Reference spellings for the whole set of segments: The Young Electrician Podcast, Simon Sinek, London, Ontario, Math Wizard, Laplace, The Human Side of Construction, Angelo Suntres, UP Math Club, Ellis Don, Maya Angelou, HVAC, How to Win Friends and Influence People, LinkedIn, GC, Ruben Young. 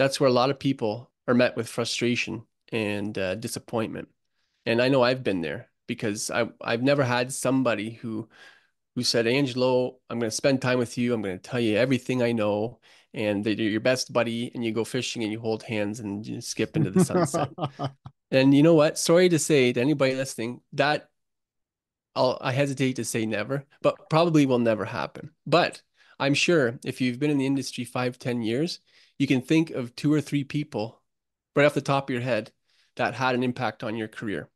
that's where a lot of people are met with frustration and disappointment. And I know I've been there, because I've never had somebody who said, Angelo, I'm going to spend time with you. I'm going to tell you everything I know. And they're your best buddy, and you go fishing and you hold hands and you skip into the sunset. And you know what? Sorry to say to anybody listening that I hesitate to say never, but probably will never happen. But I'm sure if you've been in the industry 5-10 years, you can think of 2 or 3 people right off the top of your head that had an impact on your career.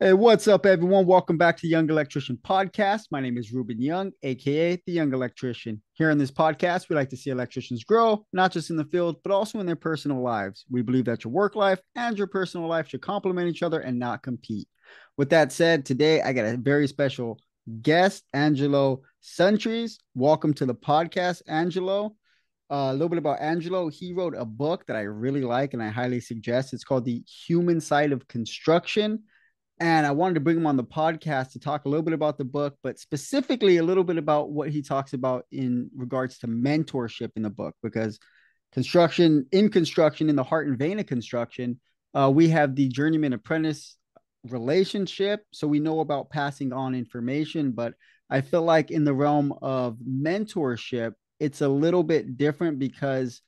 Hey, what's up, everyone? Welcome back to the Young Electrician Podcast. My name is Ruben Young, aka the Young Electrician. Here on this podcast, we like to see electricians grow, not just in the field, but also in their personal lives. We believe that your work life and your personal life should complement each other and not compete. With that said, today I got a very special guest, Angelo Suntres. Welcome to the podcast, Angelo. A little bit about Angelo. He wrote a book that I really like and I highly suggest. It's called The Human Side of Construction. And I wanted to bring him on the podcast to talk a little bit about the book, but specifically a little bit about what he talks about in regards to mentorship in the book, because in the heart and vein of construction, we have the journeyman apprentice relationship. So we know about passing on information, but I feel like in the realm of mentorship, it's a little bit different, because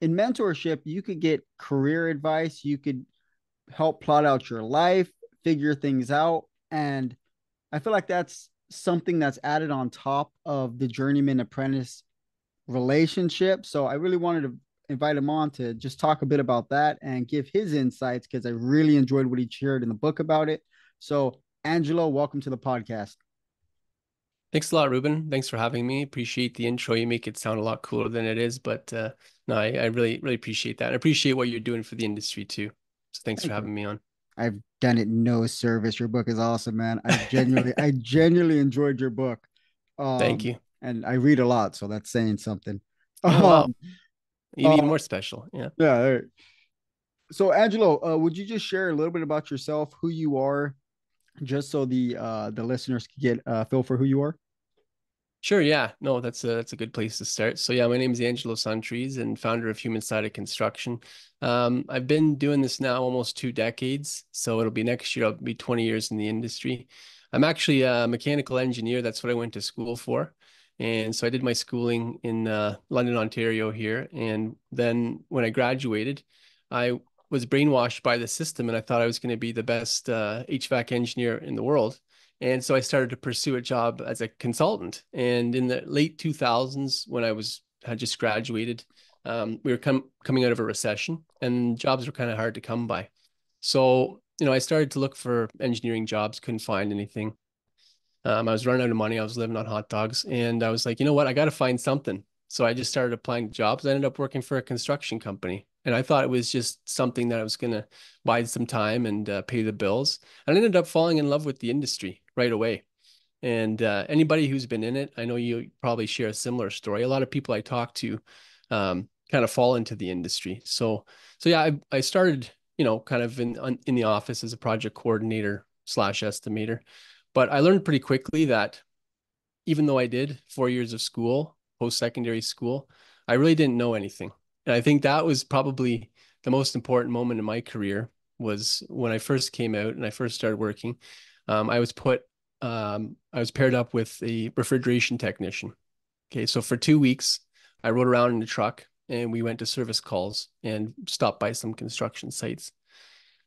in mentorship, you could get career advice. You could help plot out your life, figure things out. And I feel like that's something that's added on top of the journeyman apprentice relationship. So I really wanted to invite him on to just talk a bit about that and give his insights, because I really enjoyed what he shared in the book about it. So Angelo, welcome to the podcast. Thanks a lot, Ruben. Thanks for having me. Appreciate the intro. You make it sound a lot cooler than it is, but no, I really, really appreciate that. I appreciate what you're doing for the industry too. So thanks for having me on. I've done it no service. Your book is awesome, man. I genuinely enjoyed your book. Thank you. And I read a lot, so that's saying something. Oh, wow. Even more special. Yeah. Yeah. Right. So Angelo, would you just share a little bit about yourself, who you are, just so the listeners can get a feel for who you are? Sure. Yeah. No, that's a good place to start. So yeah, my name is Angelo Suntres and founder of Human Side of Construction. I've been doing this now almost 2 decades. So it'll be next year, I'll be 20 years in the industry. I'm actually a mechanical engineer. That's what I went to school for. And so I did my schooling in London, Ontario here. And then when I graduated, I was brainwashed by the system and I thought I was going to be the best HVAC engineer in the world. And so I started to pursue a job as a consultant. And in the late 2000s, when I had just graduated, we were coming out of a recession and jobs were kind of hard to come by. So, you know, I started to look for engineering jobs, couldn't find anything. I was running out of money. I was living on hot dogs. And I was like, you know what? I got to find something. So I just started applying jobs. I ended up working for a construction company. And I thought it was just something that I was going to buy some time and pay the bills. And I ended up falling in love with the industry right away. And anybody who's been in it, I know you probably share a similar story. A lot of people I talk to kind of fall into the industry. So yeah, I started, you know, kind of in the office as a project coordinator / estimator. But I learned pretty quickly that even though I did 4 years of school, post-secondary school, I really didn't know anything. And I think that was probably the most important moment in my career, was when I first came out and I first started working. I was paired up with a refrigeration technician. Okay. So for 2 weeks, I rode around in a truck and we went to service calls and stopped by some construction sites.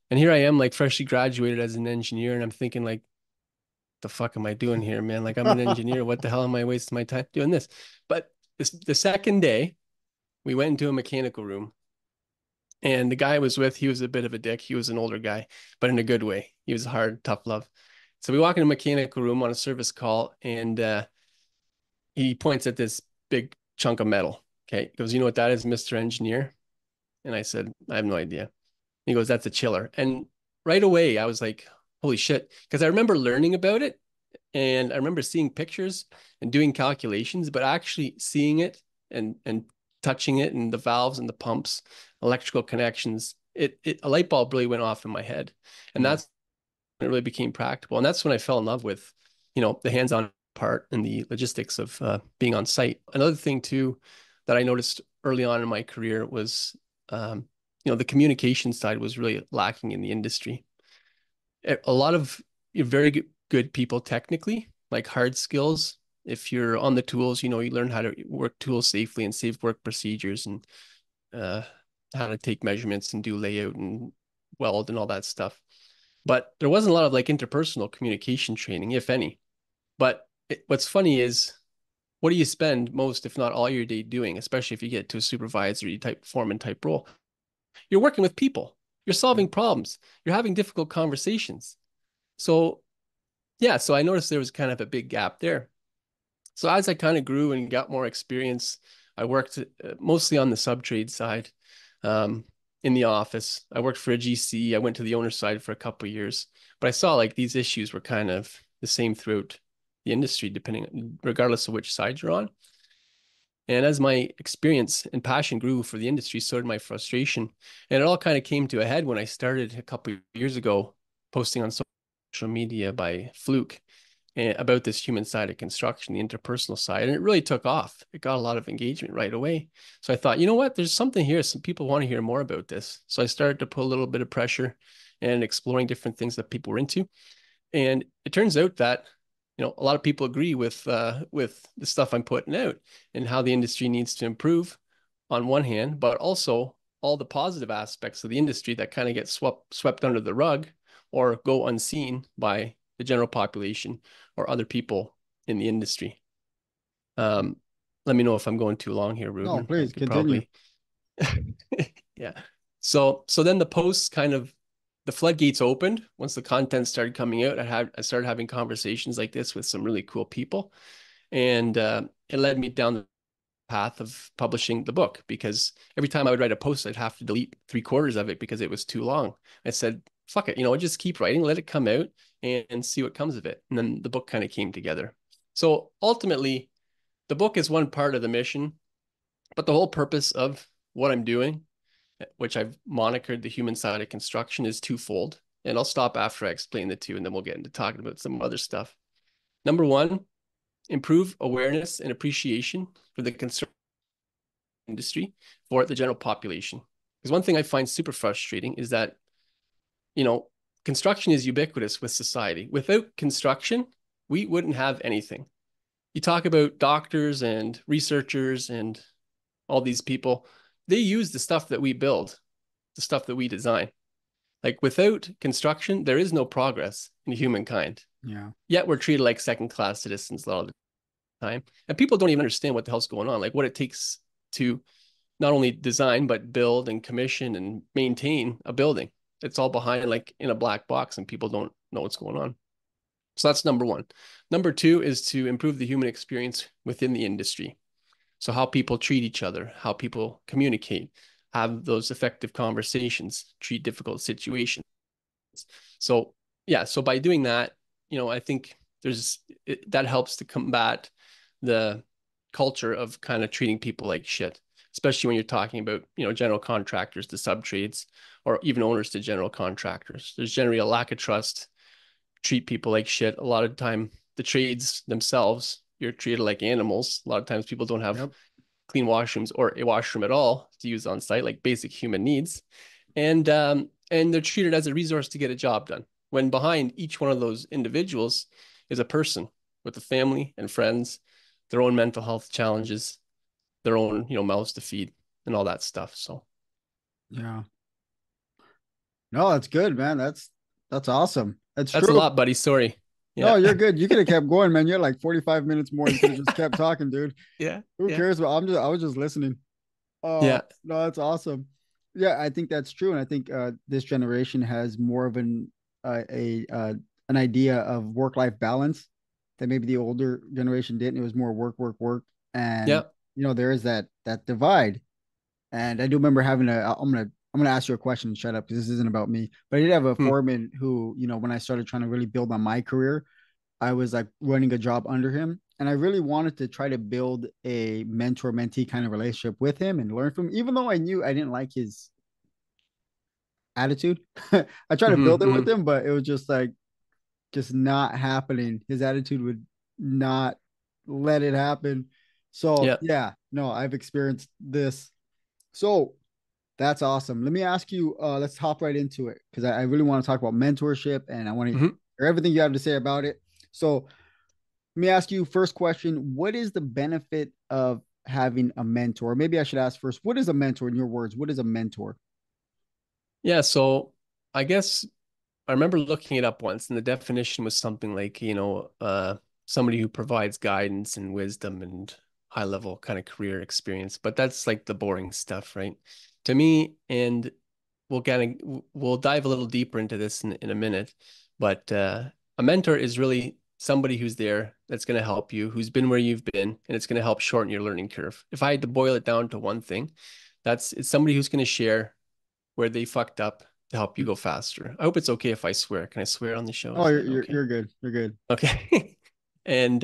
And here I am, like, freshly graduated as an engineer. And I'm thinking, like, the fuck am I doing here, man? Like, I'm an engineer. What the hell am I wasting my time doing this? But the second day, we went into a mechanical room and the guy I was with, he was a bit of a dick. He was an older guy, but in a good way. He was hard, tough love. So we walk into a mechanical room on a service call and he points at this big chunk of metal. Okay. He goes, you know what that is, Mr. Engineer? And I said, I have no idea. And he goes, that's a chiller. And right away I was like, holy shit. Because I remember learning about it and I remember seeing pictures and doing calculations, but actually seeing it and touching it and the valves and the pumps, electrical connections, a light bulb really went off in my head. And that's it really became practical. And that's when I fell in love with, you know, the hands-on part and the logistics of being on site. Another thing too, that I noticed early on in my career was, you know, the communication side was really lacking in the industry. A lot of very good people technically, like hard skills. If you're on the tools, you know, you learn how to work tools safely and safe work procedures and how to take measurements and do layout and weld and all that stuff. But there wasn't a lot of like interpersonal communication training, if any. But what's funny is, what do you spend most, if not all your day doing, especially if you get to a supervisory type foreman type role? You're working with people, you're solving problems, you're having difficult conversations. So yeah, so I noticed there was kind of a big gap there. So as I kind of grew and got more experience, I worked mostly on the sub-trade side in the office. I worked for a GC. I went to the owner's side for a couple of years, but I saw like these issues were kind of the same throughout the industry, depending, regardless of which side you're on. And as my experience and passion grew for the industry, so did my frustration. And it all kind of came to a head when I started a couple of years ago posting on social media by fluke about this human side of construction, the interpersonal side. And it really took off. It got a lot of engagement right away. So I thought, you know what, there's something here. Some people want to hear more about this. So I started to put a little bit of pressure and exploring different things that people were into. And it turns out that, you know, a lot of people agree with the stuff I'm putting out and how the industry needs to improve on one hand, but also all the positive aspects of the industry that kind of get swept under the rug or go unseen by the general population or other people in the industry. Let me know if I'm going too long here, Ruben. No, please continue. Yeah. So then the posts kind of, the floodgates opened. Once the content started coming out, I started having conversations like this with some really cool people. And it led me down the path of publishing the book, because every time I would write a post, I'd have to delete 3/4 of it because it was too long. I said, fuck it, you know, just keep writing, let it come out and see what comes of it. And then the book kind of came together. So ultimately, the book is one part of the mission, but the whole purpose of what I'm doing, which I've monikered the human side of construction, is twofold. And I'll stop after I explain the two, and then we'll get into talking about some other stuff. Number one, improve awareness and appreciation for the construction industry for the general population. Because one thing I find super frustrating is that, you know, construction is ubiquitous with society. Without construction, we wouldn't have anything. You talk about doctors and researchers and all these people, they use the stuff that we build, the stuff that we design. Like without construction, there is no progress in humankind. Yeah. Yet we're treated like second-class citizens a lot of the time. And people don't even understand what the hell's going on, like what it takes to not only design, but build and commission and maintain a building. It's all behind, like in a black box, and people don't know what's going on. So that's number one. Number two is to improve the human experience within the industry. So how people treat each other, how people communicate, have those effective conversations, treat difficult situations. So yeah, so by doing that, you know, I think that helps to combat the culture of kind of treating people like shit, especially when you're talking about, you know, general contractors to sub-trades or even owners to general contractors. There's generally a lack of trust, treat people like shit. A lot of the time, the trades themselves, you're treated like animals. A lot of times people don't have clean washrooms or a washroom at all to use on site, like basic human needs. And they're treated as a resource to get a job done, when behind each one of those individuals is a person with a family and friends, their own mental health challenges, their own, you know, mouths to feed and all that stuff. So. Yeah. No, that's good, man. That's awesome. That's true. A lot, buddy. Sorry. Yeah. No, you're good. You could have kept going, man. You're like 45 minutes more. You could have just kept talking, dude. Yeah. Who cares? But I was just listening. Oh, yeah. No, that's awesome. Yeah, I think that's true, and I think this generation has more of an idea of work-life balance that maybe the older generation didn't. It was more work, and you know, there is that divide. And I do remember having I'm going to ask you a question and shut up, because this isn't about me. But I did have a foreman who, you know, when I started trying to really build on my career, I was like running a job under him. And I really wanted to try to build a mentor-mentee kind of relationship with him and learn from him, even though I knew I didn't like his attitude. I tried to build it with him, but it was just like, just not happening. His attitude would not let it happen. So yeah, no, I've experienced this. So that's awesome. Let me ask you, let's hop right into it, because I really want to talk about mentorship, and I want to hear everything you have to say about it. So let me ask you, first question, what is the benefit of having a mentor? Maybe I should ask first, what is a mentor in your words? What is a mentor? Yeah, so I guess I remember looking it up once, and the definition was something like, you know, somebody who provides guidance and wisdom and high level kind of career experience. But that's like the boring stuff, right? To me, and we'll dive a little deeper into this in a minute, but a mentor is really somebody who's there that's going to help you, who's been where you've been, and it's going to help shorten your learning curve. If I had to boil it down to one thing, it's somebody who's going to share where they fucked up to help you go faster. I hope it's okay if I swear. Can I swear on the show? Oh, you're good. You're good. Okay. And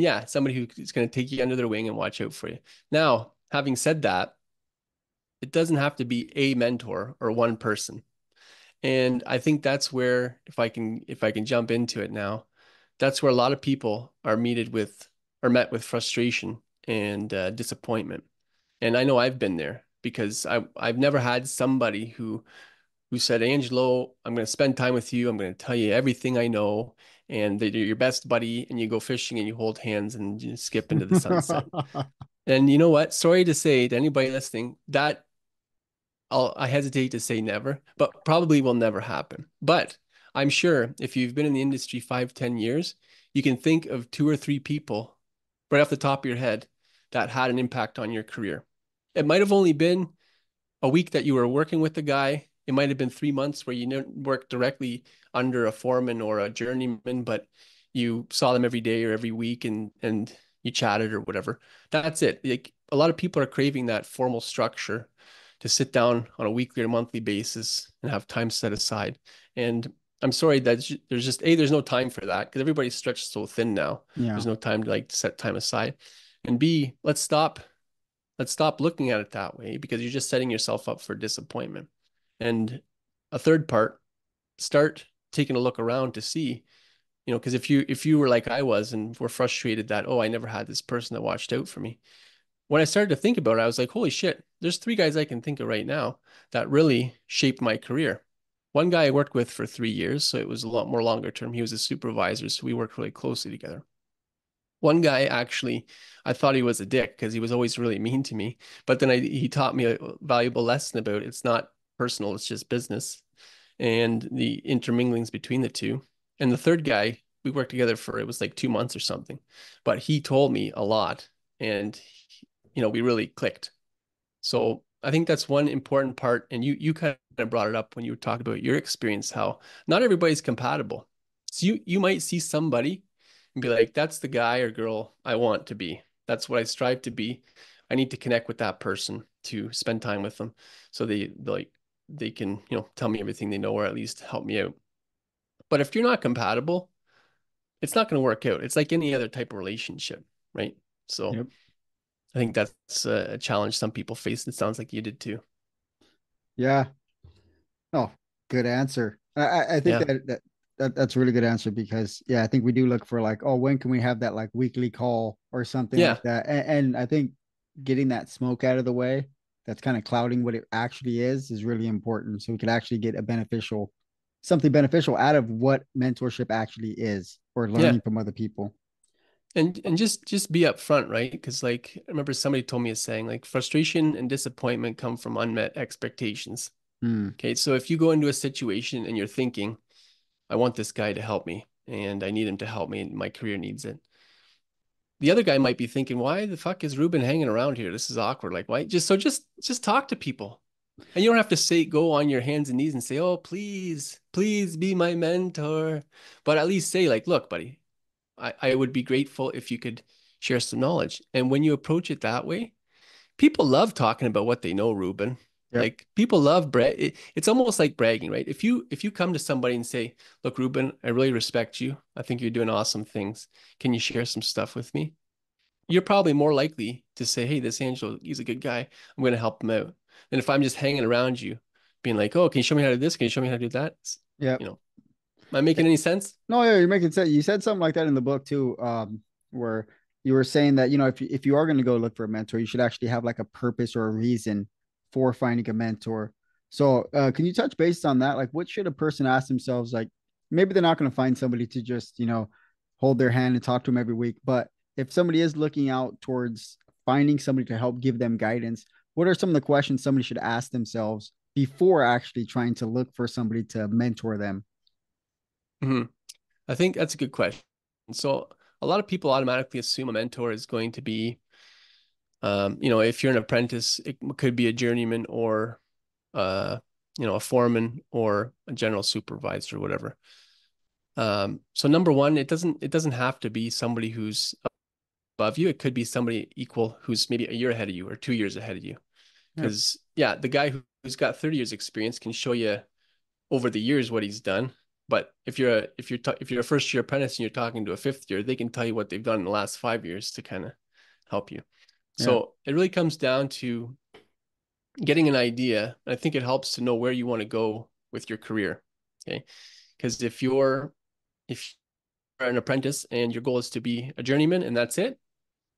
yeah, somebody who's going to take you under their wing and watch out for you. Now, having said that, it doesn't have to be a mentor or one person. And I think that's where, if I can jump into it now, that's where a lot of people are met with frustration and disappointment. And I know I've been there, because I've never had somebody who said, Angelo, I'm going to spend time with you. I'm going to tell you everything I know. And that you're your best buddy, and you go fishing and you hold hands and you skip into the sunset. And you know what? Sorry to say to anybody listening that I hesitate to say never, but probably will never happen. But I'm sure if you've been in the industry 5-10 years, you can think of 2 or 3 people right off the top of your head that had an impact on your career. It might have only been a week that you were working with the guy. It might have been 3 months where you didn't work directly under a foreman or a journeyman, but you saw them every day or every week, and you chatted or whatever. That's it. Like, a lot of people are craving that formal structure to sit down on a weekly or monthly basis and have time set aside. And I'm sorry that there's no time for that, because everybody's stretched so thin now. Yeah. There's no time to set time aside. And B, let's stop looking at it that way, because you're just setting yourself up for disappointment. And a third part, start taking a look around to see, you know, because if you were like I was and were frustrated that, oh, I never had this person that watched out for me. When I started to think about it, I was like, holy shit, there's 3 guys I can think of right now that really shaped my career. One guy I worked with for 3 years, so it was a lot more longer term. He was a supervisor, so we worked really closely together. One guy, actually, I thought he was a dick because he was always really mean to me. But then he taught me a valuable lesson about it's not personal, it's just business, and the interminglings between the two. And the third guy, we worked together for, it was like 2 months or something, but he told me a lot, and you know, we really clicked. So I think that's one important part. And you kind of brought it up when you were talking about your experience, how not everybody's compatible. So you might see somebody and be like, that's the guy or girl I want to be. That's what I strive to be. I need to connect with that person, to spend time with them, so they can, you know, tell me everything they know, or at least help me out. But if you're not compatible, it's not going to work out. It's like any other type of relationship, right? So yep. I think that's a challenge some people face. It sounds like you did too. Yeah. Oh, good answer. I think that's a really good answer, because yeah, I think we do look for like, oh, when can we have that like weekly call or something like that? And I think getting that smoke out of the way that's kind of clouding what it actually is really important. So we could actually get something beneficial out of what mentorship actually is, or learning from other people. And just be upfront, right? Because like, I remember somebody told me a saying, like, frustration and disappointment come from unmet expectations. Mm. Okay. So if you go into a situation and you're thinking, I want this guy to help me, and I need him to help me, and my career needs it. The other guy might be thinking, why the fuck is Ruben hanging around here? This is awkward. Like, why? Just talk to people. And you don't have to go on your hands and knees and say, oh, please, please be my mentor. But at least say like, look, buddy, I would be grateful if you could share some knowledge. And when you approach it that way, people love talking about what they know, Ruben. Yep. Like, people love it's almost like bragging, right? If you come to somebody and say, look, Ruben, I really respect you. I think you're doing awesome things. Can you share some stuff with me? You're probably more likely to say, hey, this Angelo, he's a good guy. I'm going to help him out. And if I'm just hanging around you being like, oh, can you show me how to do this? Can you show me how to do that? Yeah. You know, Am I making any sense? No, yeah, you're making sense. You said something like that in the book too, where you were saying that, you know, if you are going to go look for a mentor, you should actually have like a purpose or a reason for finding a mentor. So can you touch base on that? Like, what should a person ask themselves? Like, maybe they're not going to find somebody to just, you know, hold their hand and talk to them every week. But if somebody is looking out towards finding somebody to help give them guidance, what are some of the questions somebody should ask themselves before actually trying to look for somebody to mentor them? Mm-hmm. I think that's a good question. So a lot of people automatically assume a mentor is going to be, you know, if you're an apprentice, it could be a journeyman or, you know, a foreman or a general supervisor or whatever. So number one, it doesn't have to be somebody who's above you. It could be somebody equal who's maybe a year ahead of you or 2 years ahead of you. Because yeah, the guy who's got 30 years experience can show you over the years what he's done. But if you're a first year apprentice and you're talking to a fifth year, they can tell you what they've done in the last 5 years to kind of help you. Yeah. So it really comes down to getting an idea. I think it helps to know where you want to go with your career. Okay. Because if you're an apprentice and your goal is to be a journeyman and that's it,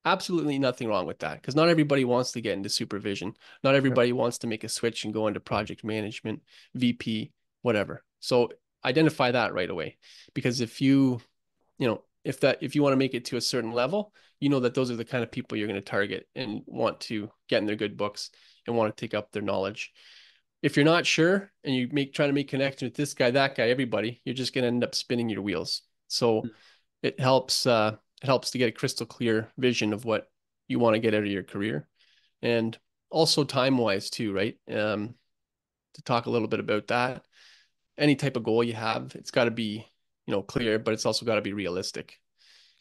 absolutely nothing wrong with that. Because not everybody wants to get into supervision. Not everybody wants to make a switch and go into project management, VP, whatever. So identify that right away, because if you want to make it to a certain level, you know that those are the kind of people you're going to target and want to get in their good books and want to take up their knowledge. If you're not sure and you try to make connection with this guy, that guy, everybody, you're just going to end up spinning your wheels. So it helps to get a crystal clear vision of what you want to get out of your career, and also time-wise too, right? To talk a little bit about that. Any type of goal you have, it's got to be, you know, clear, but it's also got to be realistic.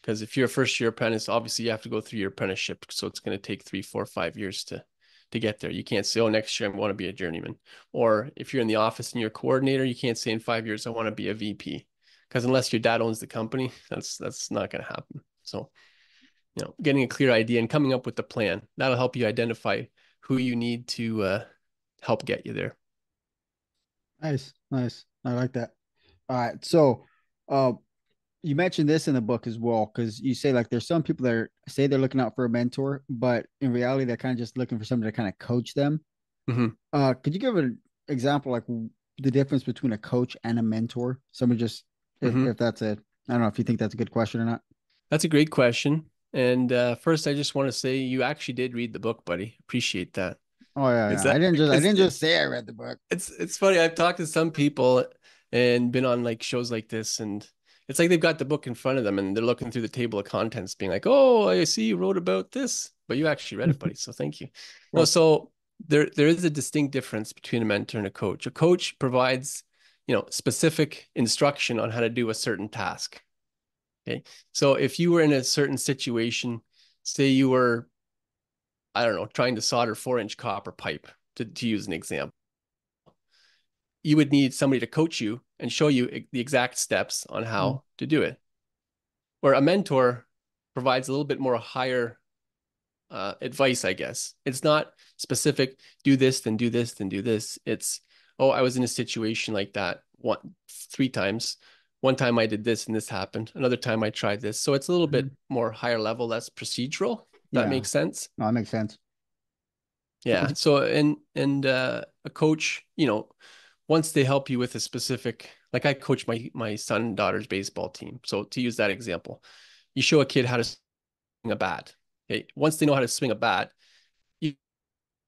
Because if you're a first year apprentice, obviously you have to go through your apprenticeship. So it's going to take 3, 4, 5 years to get there. You can't say, oh, next year I want to be a journeyman. Or if you're in the office and you're a coordinator, you can't say in 5 years, I want to be a VP. Because unless your dad owns the company, that's not going to happen. So, you know, getting a clear idea and coming up with a plan, that'll help you identify who you need to help get you there. Nice. I like that. All right. So you mentioned this in the book as well, because you say like there's some people that say they're looking out for a mentor, but in reality, they're kind of just looking for somebody to kind of coach them. Mm-hmm. Could you give an example, like the difference between a coach and a mentor? Somebody just, if that's it. I don't know if you think that's a good question or not. That's a great question. And first, I just want to say you actually did read the book, buddy. Appreciate that. Oh yeah, yeah. I didn't just say I read the book. It's funny. I've talked to some people and been on like shows like this, and it's like they've got the book in front of them and they're looking through the table of contents, being like, "Oh, I see you wrote about this, but you actually read it, buddy." So thank you. Well, so there is a distinct difference between a mentor and a coach. A coach provides, you know, specific instruction on how to do a certain task. Okay, so if you were in a certain situation, say you were, I don't know, trying to solder 4-inch copper pipe, to use an example, you would need somebody to coach you and show you the exact steps on how to do it. Where a mentor provides a little bit more higher advice, I guess. It's not specific, do this, then do this, then do this. It's, oh, I was in a situation like that 3 times. One time I did this and this happened. Another time I tried this. So it's a little bit more higher level, less procedural. That makes sense. No, it makes sense. Yeah. So, and a coach, you know, once they help you with a specific, like I coach my son and daughter's baseball team. So to use that example, you show a kid how to swing a bat. Okay. Once they know how to swing a bat, you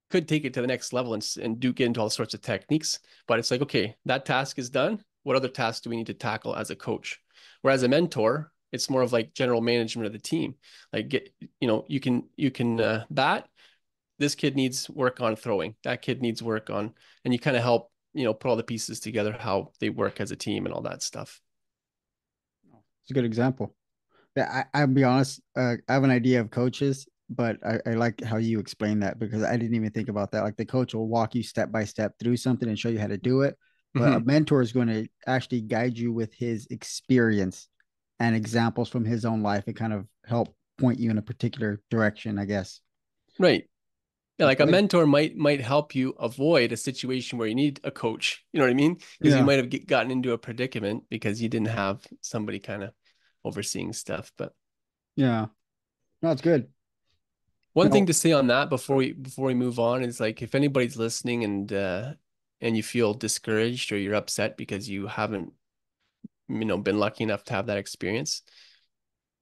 could take it to the next level and get into all sorts of techniques, but it's like, okay, that task is done. What other tasks do we need to tackle as a coach? Whereas a mentor, it's more of like general management of the team. Like, you can bat. This kid needs work on throwing. That kid needs work on, and you kind of help, you know, put all the pieces together, how they work as a team and all that stuff. It's a good example. Yeah, I'll be honest. I have an idea of coaches, but I like how you explain that, because I didn't even think about that. Like the coach will walk you step by step through something and show you how to do it. But a mentor is going to actually guide you with his experience and examples from his own life, and kind of help point you in a particular direction, I guess. Right. Yeah, like a mentor might help you avoid a situation where you need a coach. You know what I mean? Because you might have gotten into a predicament because you didn't have somebody kind of overseeing stuff. But yeah, no, it's good. One thing to say on that before we move on is, like, if anybody's listening and you feel discouraged or you're upset because you haven't, been lucky enough to have that experience,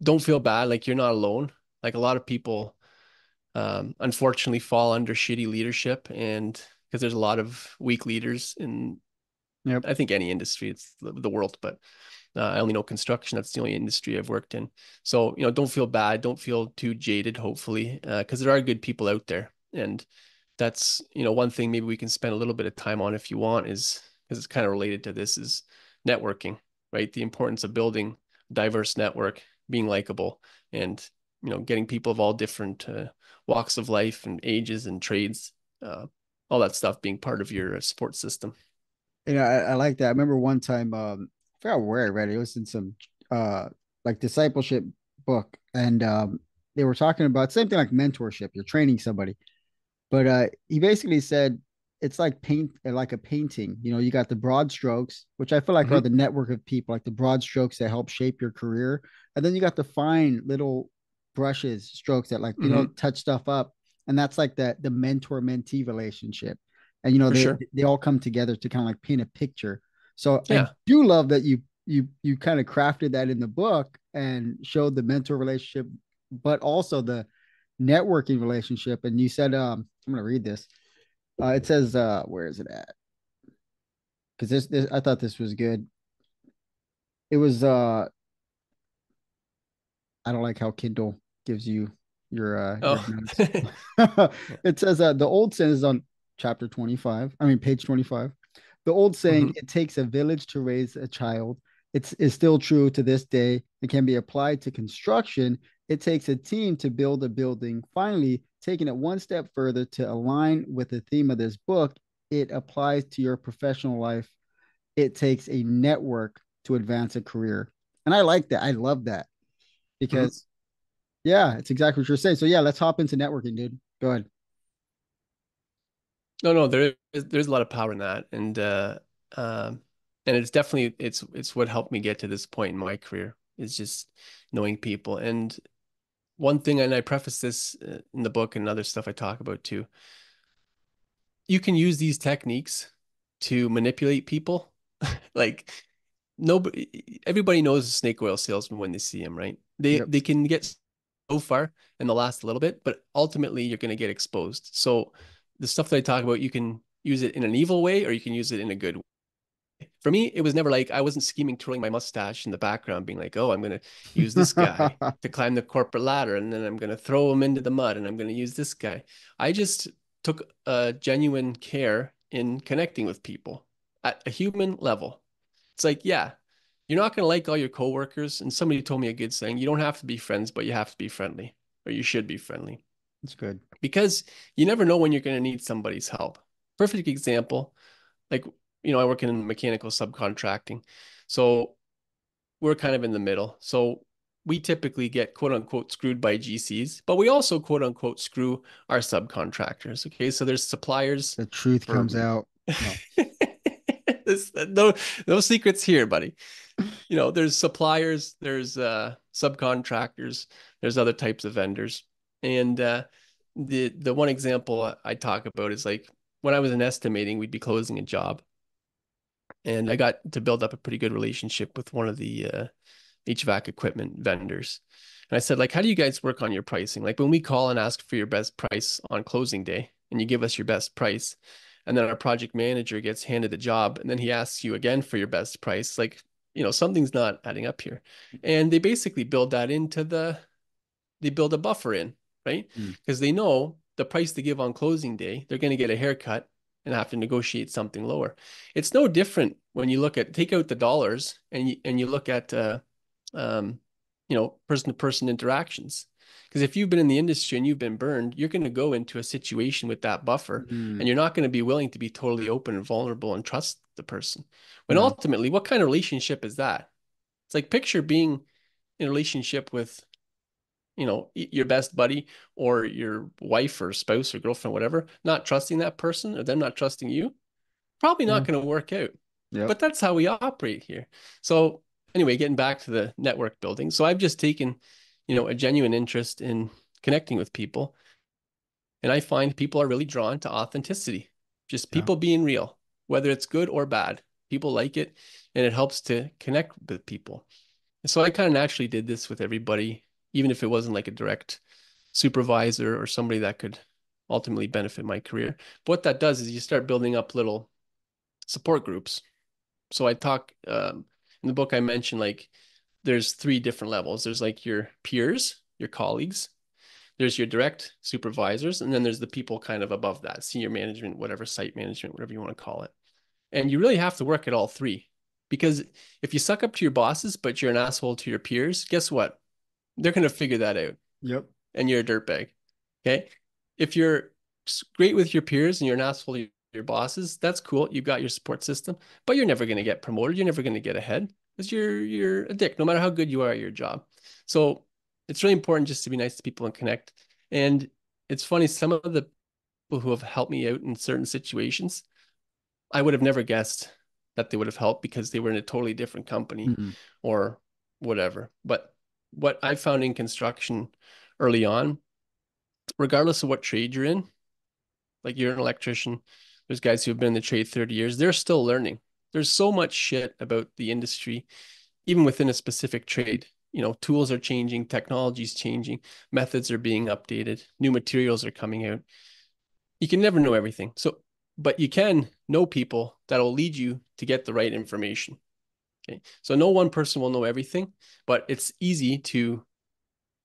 don't feel bad. Like, you're not alone. Like, a lot of people, unfortunately, fall under shitty leadership, and because there's a lot of weak leaders in, I think, any industry, it's the world, but I only know construction. That's the only industry I've worked in. So, don't feel bad. Don't feel too jaded, hopefully, because there are good people out there. And that's, one thing maybe we can spend a little bit of time on if you want, is, because it's kind of related to this, is networking, right? The importance of building a diverse network, being likable, and, getting people of all different walks of life and ages and trades, all that stuff being part of your support system. I like that. I remember one time, I forgot where I read it. It was in some discipleship book, and they were talking about same thing, like mentorship. You're training somebody, but he basically said it's like a painting. You got the broad strokes, which I feel like are the network of people, like the broad strokes that help shape your career, and then you got the fine little brushes, strokes that, like, touch stuff up, and that's like the mentor-mentee relationship, and they all come together to kind of like paint a picture. So I do love that you kind of crafted that in the book and showed the mentor relationship, but also the networking relationship. And you said, I'm going to read this. It says, where is it at? Because this, I thought this was good. It was, I don't like how Kindle gives you your notes. It says, the old saying is on page 25. The old saying, it takes a village to raise a child, is still true to this day. It can be applied to construction. It takes a team to build a building. Finally, taking it one step further to align with the theme of this book, it applies to your professional life. It takes a network to advance a career. And I like that. I love that because, it's exactly what you're saying. So yeah, let's hop into networking, dude. Go ahead. No, there's a lot of power in that, and it's definitely it's what helped me get to this point in my career, is just knowing people. And one thing, and I preface this in the book and other stuff I talk about too, you can use these techniques to manipulate people. Like, everybody knows a snake oil salesman when they see him, right? They can get so far in the last little bit, but ultimately you're going to get exposed. So the stuff that I talk about, you can use it in an evil way, or you can use it in a good way. For me, it was never like, I wasn't twirling my mustache in the background being like, oh, I'm going to use this guy to climb the corporate ladder, and then I'm going to throw him into the mud, and I'm going to use this guy. I just took a genuine care in connecting with people at a human level. It's like, you're not going to like all your coworkers. And somebody told me a good saying, you don't have to be friends, but you have to be friendly, or you should be friendly. That's good. Because you never know when you're going to need somebody's help. Perfect example. Like, I work in mechanical subcontracting. So we're kind of in the middle. So we typically get quote unquote screwed by GCs, but we also quote unquote screw our subcontractors. Okay. So there's suppliers. The truth comes out. No. No secrets here, buddy. There's suppliers, there's subcontractors, there's other types of vendors. And the one example I talk about is, like, when I was in estimating, we'd be closing a job, and I got to build up a pretty good relationship with one of the HVAC equipment vendors. And I said, like, how do you guys work on your pricing? Like, when we call and ask for your best price on closing day, and you give us your best price, and then our project manager gets handed the job, and then he asks you again for your best price, like, something's not adding up here. And they basically build that into they build a buffer in. Right? Because they know the price they give on closing day, they're going to get a haircut and have to negotiate something lower. It's no different when you look at, take out the dollars and you look at, person-to-person interactions. Because if you've been in the industry and you've been burned, you're going to go into a situation with that buffer, and you're not going to be willing to be totally open and vulnerable and trust the person. When ultimately, what kind of relationship is that? It's like, picture being in a relationship with you know, your best buddy or your wife or spouse or girlfriend, whatever, not trusting that person or them not trusting you, probably not going to work out. Yep. But that's how we operate here. So anyway, getting back to the network building. So I've just taken, you know, a genuine interest in connecting with people. And I find people are really drawn to authenticity, just people being real, whether it's good or bad. People like it, and it helps to connect with people. And so I kind of naturally did this with everybody, even if it wasn't like a direct supervisor or somebody that could ultimately benefit my career. But what that does is you start building up little support groups. So I talk in the book, I mentioned like there's three different levels. There's like your peers, your colleagues, there's your direct supervisors, and then there's the people kind of above that, senior management, whatever, site management, whatever you want to call it. And you really have to work at all three, because if you suck up to your bosses, but you're an asshole to your peers, guess what? They're going to figure that out. Yep. And you're a dirtbag. Okay. If you're great with your peers and you're an asshole to your bosses, that's cool. You've got your support system, but you're never going to get promoted. You're never going to get ahead because you're a dick, no matter how good you are at your job. So it's really important just to be nice to people and connect. And it's funny, some of the people who have helped me out in certain situations, I would have never guessed that they would have helped because they were in a totally different company or whatever. But what I found in construction early on, regardless of what trade you're in, like you're an electrician, there's guys who have been in the trade 30 years, they're still learning. There's so much shit about the industry, even within a specific trade. You know, tools are changing, technology's changing, methods are being updated, new materials are coming out. You can never know everything. But you can know people that'll lead you to get the right information. Okay. So no one person will know everything, but it's easy to,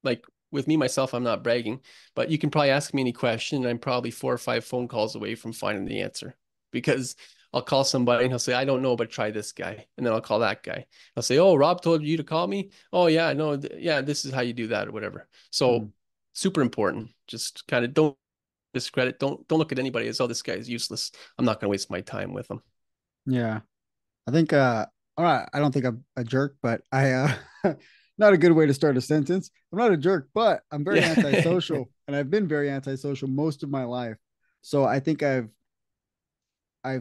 like with me, myself, I'm not bragging, but you can probably ask me any question and I'm probably 4 or 5 phone calls away from finding the answer, because I'll call somebody and he'll say, I don't know, but try this guy. And then I'll call that guy. I'll say, oh, Rob told you to call me. Oh yeah, no, yeah, this is how you do that or whatever. So super important. Just kind of don't discredit, don't look at anybody as, oh, this guy is useless, I'm not gonna waste my time with him. Yeah, I think all right, I don't think I'm a jerk, but I not a good way to start a sentence. I'm not a jerk, but I'm very antisocial, and I've been very antisocial most of my life. So I think I've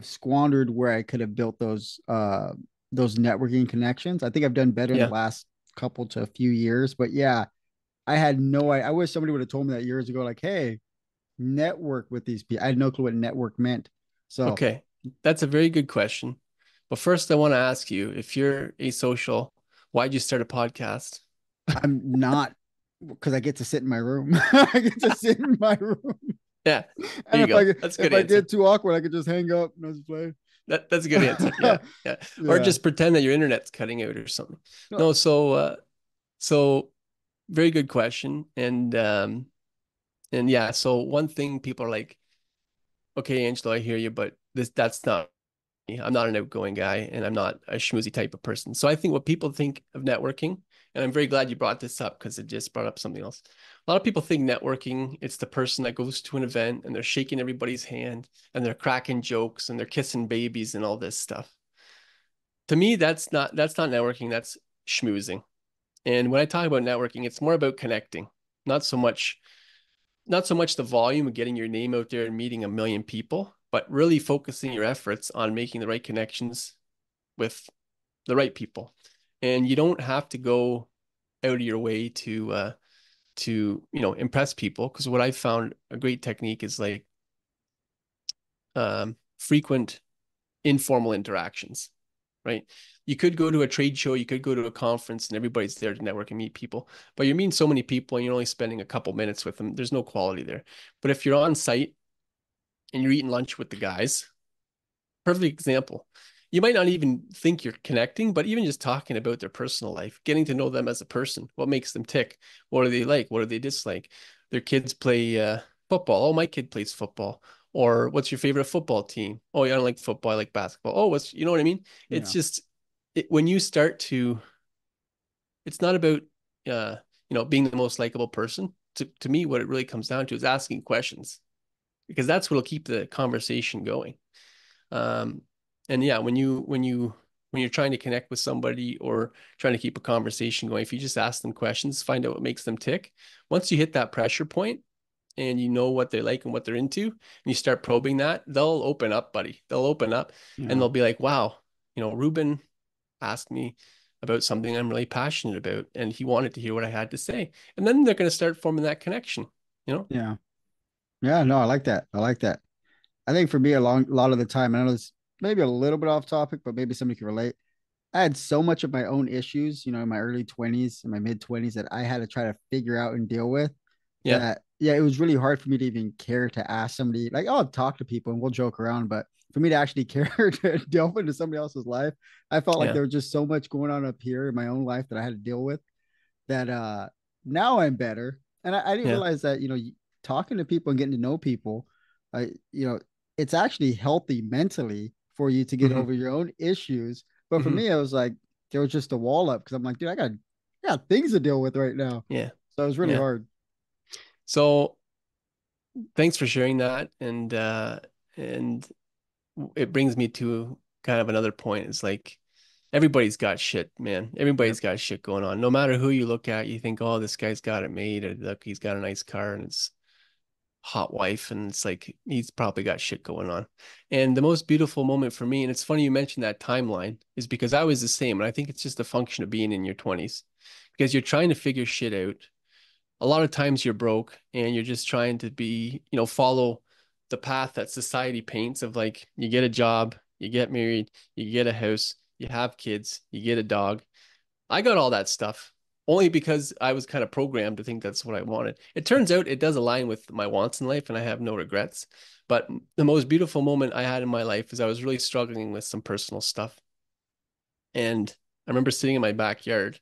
squandered where I could have built those networking connections. I think I've done better in the last couple to a few years, but yeah, I had no idea. I wish somebody would have told me that years ago, like, hey, network with these people. I had no clue what network meant. So okay, that's a very good question. But first, I want to ask you, if you're asocial, why'd you start a podcast? I'm not, because I get to sit in my room. I get to sit in my room. Yeah, and if I, that's good. If I get too awkward, I could just hang up and just play. That's a good answer. Yeah, yeah. Or just pretend that your internet's cutting out or something. No, so very good question. And yeah, so one thing people are like, okay, Angelo, I hear you, but that's not me. I'm not an outgoing guy, and I'm not a schmoozy type of person. So I think what people think of networking, and I'm very glad you brought this up because it just brought up something else. A lot of people think networking, it's the person that goes to an event and they're shaking everybody's hand and they're cracking jokes and they're kissing babies and all this stuff. To me, that's not networking, that's schmoozing. And when I talk about networking, it's more about connecting, not so much the volume of getting your name out there and meeting a million people, but really focusing your efforts on making the right connections with the right people. And you don't have to go out of your way to you know, impress people. Because what I found a great technique is like frequent informal interactions, right? You could go to a trade show, you could go to a conference, and everybody's there to network and meet people, but you're meeting so many people and you're only spending a couple minutes with them. There's no quality there. But if you're on site and you're eating lunch with the guys, perfect example. You might not even think you're connecting, but even just talking about their personal life, getting to know them as a person, what makes them tick, what do they like, what do they dislike? Their kids play football. Oh, my kid plays football. Or what's your favorite football team? Oh, yeah, I don't like football, I like basketball. Oh, what's, you know what I mean? It's just, when you start to, it's not about, you know, being the most likable person. To me, what it really comes down to is asking questions, because that's what will keep the conversation going. And yeah, when you when you're trying to connect with somebody or trying to keep a conversation going, if you just ask them questions, find out what makes them tick. Once you hit that pressure point and you know what they like and what they're into, and you start probing that, they'll open up, buddy. They'll open up and they'll be like, wow, you know, Ruben asked me about something I'm really passionate about, and he wanted to hear what I had to say. And then they're going to start forming that connection, you know? Yeah. Yeah, no, I like that. I like that. I think for me, a lot of the time, and I know it's maybe a little bit off topic, but maybe somebody can relate. I had so much of my own issues, you know, in my early 20s and my mid 20s that I had to try to figure out and deal with. Yeah. It was really hard for me to even care to ask somebody. Like, I'll talk to people and we'll joke around, but for me to actually care to delve into somebody else's life, I felt like there was just so much going on up here in my own life that I had to deal with that now I'm better. And I didn't realize that, you know, talking to people and getting to know people, you know, it's actually healthy mentally for you to get over your own issues. But for me, I was like, there was just a wall up, because I'm like, dude, I got things to deal with right now. Yeah. So it was really hard. So thanks for sharing that. And it brings me to kind of another point. It's like, everybody's got shit, man. Everybody's got shit going on. No matter who you look at, you think, oh, this guy's got it made. Or, look, he's got a nice car and it's hot wife, and it's like, he's probably got shit going on. And the most beautiful moment for me, and it's funny you mentioned that timeline, is because I was the same. And I think it's just a function of being in your 20s, because you're trying to figure shit out. A lot of times you're broke and you're just trying to be, you know, follow the path that society paints of, like, you get a job, you get married, you get a house, you have kids, you get a dog. I got all that stuff only because I was kind of programmed to think that's what I wanted. It turns out it does align with my wants in life, and I have no regrets. But the most beautiful moment I had in my life is I was really struggling with some personal stuff. And I remember sitting in my backyard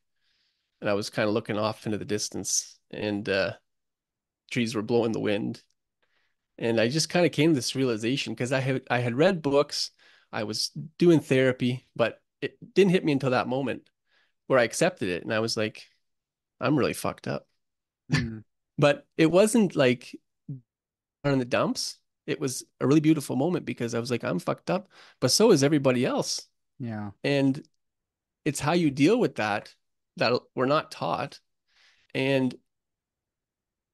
and I was kind of looking off into the distance, and trees were blowing the wind. And I just kind of came to this realization, because I had read books, I was doing therapy, but it didn't hit me until that moment where I accepted it. And I was like, I'm really fucked up. But it wasn't like in the dumps. It was a really beautiful moment, because I was like, I'm fucked up, but so is everybody else. Yeah. And it's how you deal with that we're not taught, and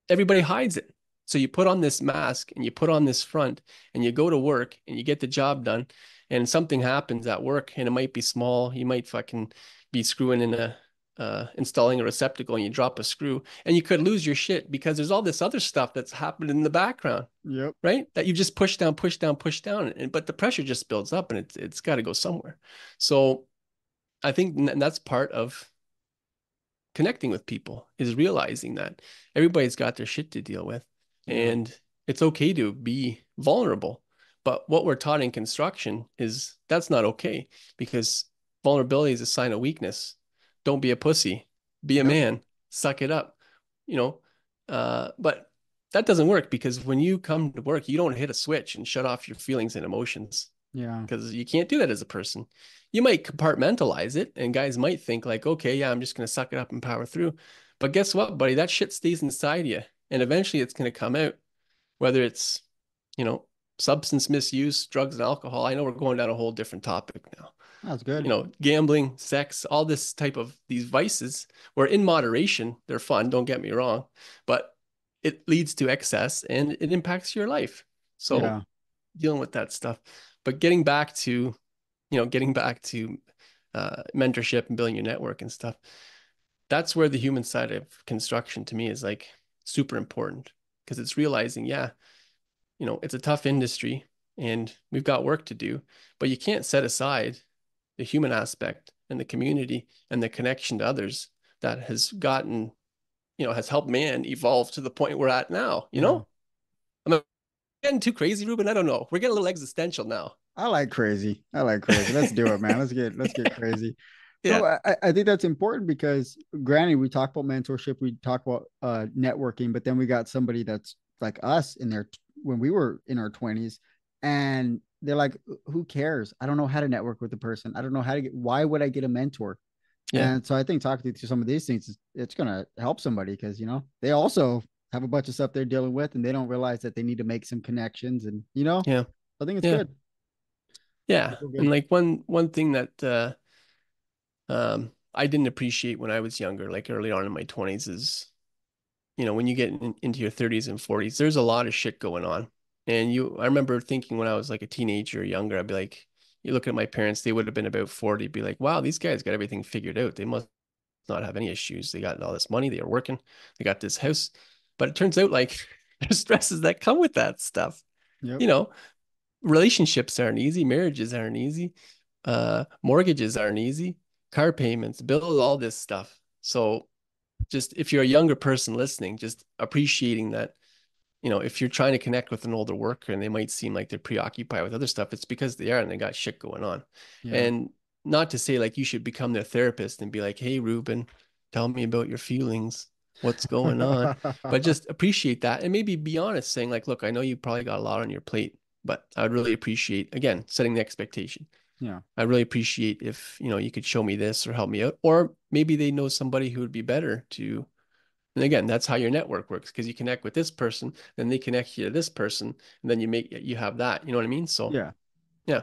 everybody hides it. So you put on this mask and you put on this front, and you go to work and you get the job done, and something happens at work, and it might be small. You might fucking be screwing in installing a receptacle, and you drop a screw, and you could lose your shit because there's all this other stuff that's happened in the background. Yep. Right. That you just push down. But the pressure just builds up, and it's got to go somewhere. So I think that's part of connecting with people, is realizing that everybody's got their shit to deal with, and it's okay to be vulnerable. But what we're taught in construction is that's not okay, because vulnerability is a sign of weakness. Don't be a pussy, be a man, suck it up, you know? But that doesn't work, because when you come to work, you don't hit a switch and shut off your feelings and emotions. Yeah. Because you can't do that as a person. You might compartmentalize it, and guys might think like, okay, yeah, I'm just going to suck it up and power through. But guess what, buddy? That shit stays inside you, and eventually it's going to come out, whether it's, you know, substance misuse, drugs and alcohol. I know we're going down a whole different topic now. That's good. You know, gambling, sex, all this type of these vices, where in moderation, they're fun, don't get me wrong, but it leads to excess and it impacts your life. So dealing with that stuff, but getting back to mentorship and building your network and stuff, that's where the human side of construction to me is like super important, because it's realizing, you know, it's a tough industry and we've got work to do, but you can't set aside the human aspect and the community and the connection to others that has gotten, you know, has helped man evolve to the point we're at now. You know, I'm getting too crazy, Ruben. I don't know. We're getting a little existential now. I like crazy. Let's do it, man. Let's get crazy. Yeah. No, I think that's important, because granted, we talk about mentorship, we talk about networking, but then we got somebody that's like us in their when we were in our 20s, and they're like, who cares? I don't know how to network with the person. I don't know how to why would I get a mentor? Yeah. And so I think talking to some of these things, it's going to help somebody, because, you know, they also have a bunch of stuff they're dealing with and they don't realize that they need to make some connections, and, you know, I think it's good. Yeah. It's so good. And like one thing that I didn't appreciate when I was younger, like early on in my 20s is, you know, when you get into your 30s and 40s, there's a lot of shit going on. And I remember thinking when I was like a teenager or younger, I'd be like, you look at my parents, they would have been about 40, be like, wow, these guys got everything figured out. They must not have any issues. They got all this money. They are working. They got this house. But it turns out like there's stresses that come with that stuff. Yep. You know, relationships aren't easy. Marriages aren't easy. Mortgages aren't easy. Car payments, bills, all this stuff. So just if you're a younger person listening, just appreciating that, you know, if you're trying to connect with an older worker and they might seem like they're preoccupied with other stuff, it's because they are and they got shit going on. Yeah. And not to say like you should become their therapist and be like, hey, Ruben, tell me about your feelings. What's going on? But just appreciate that. And maybe be honest saying like, look, I know you probably got a lot on your plate, but I would really appreciate, again, setting the expectation. Yeah. I really appreciate if, you know, you could show me this or help me out, or maybe they know somebody who would be better to. And again, that's how your network works. Cause you connect with this person, then they connect you to this person, and then you have that, you know what I mean? So yeah. Yeah.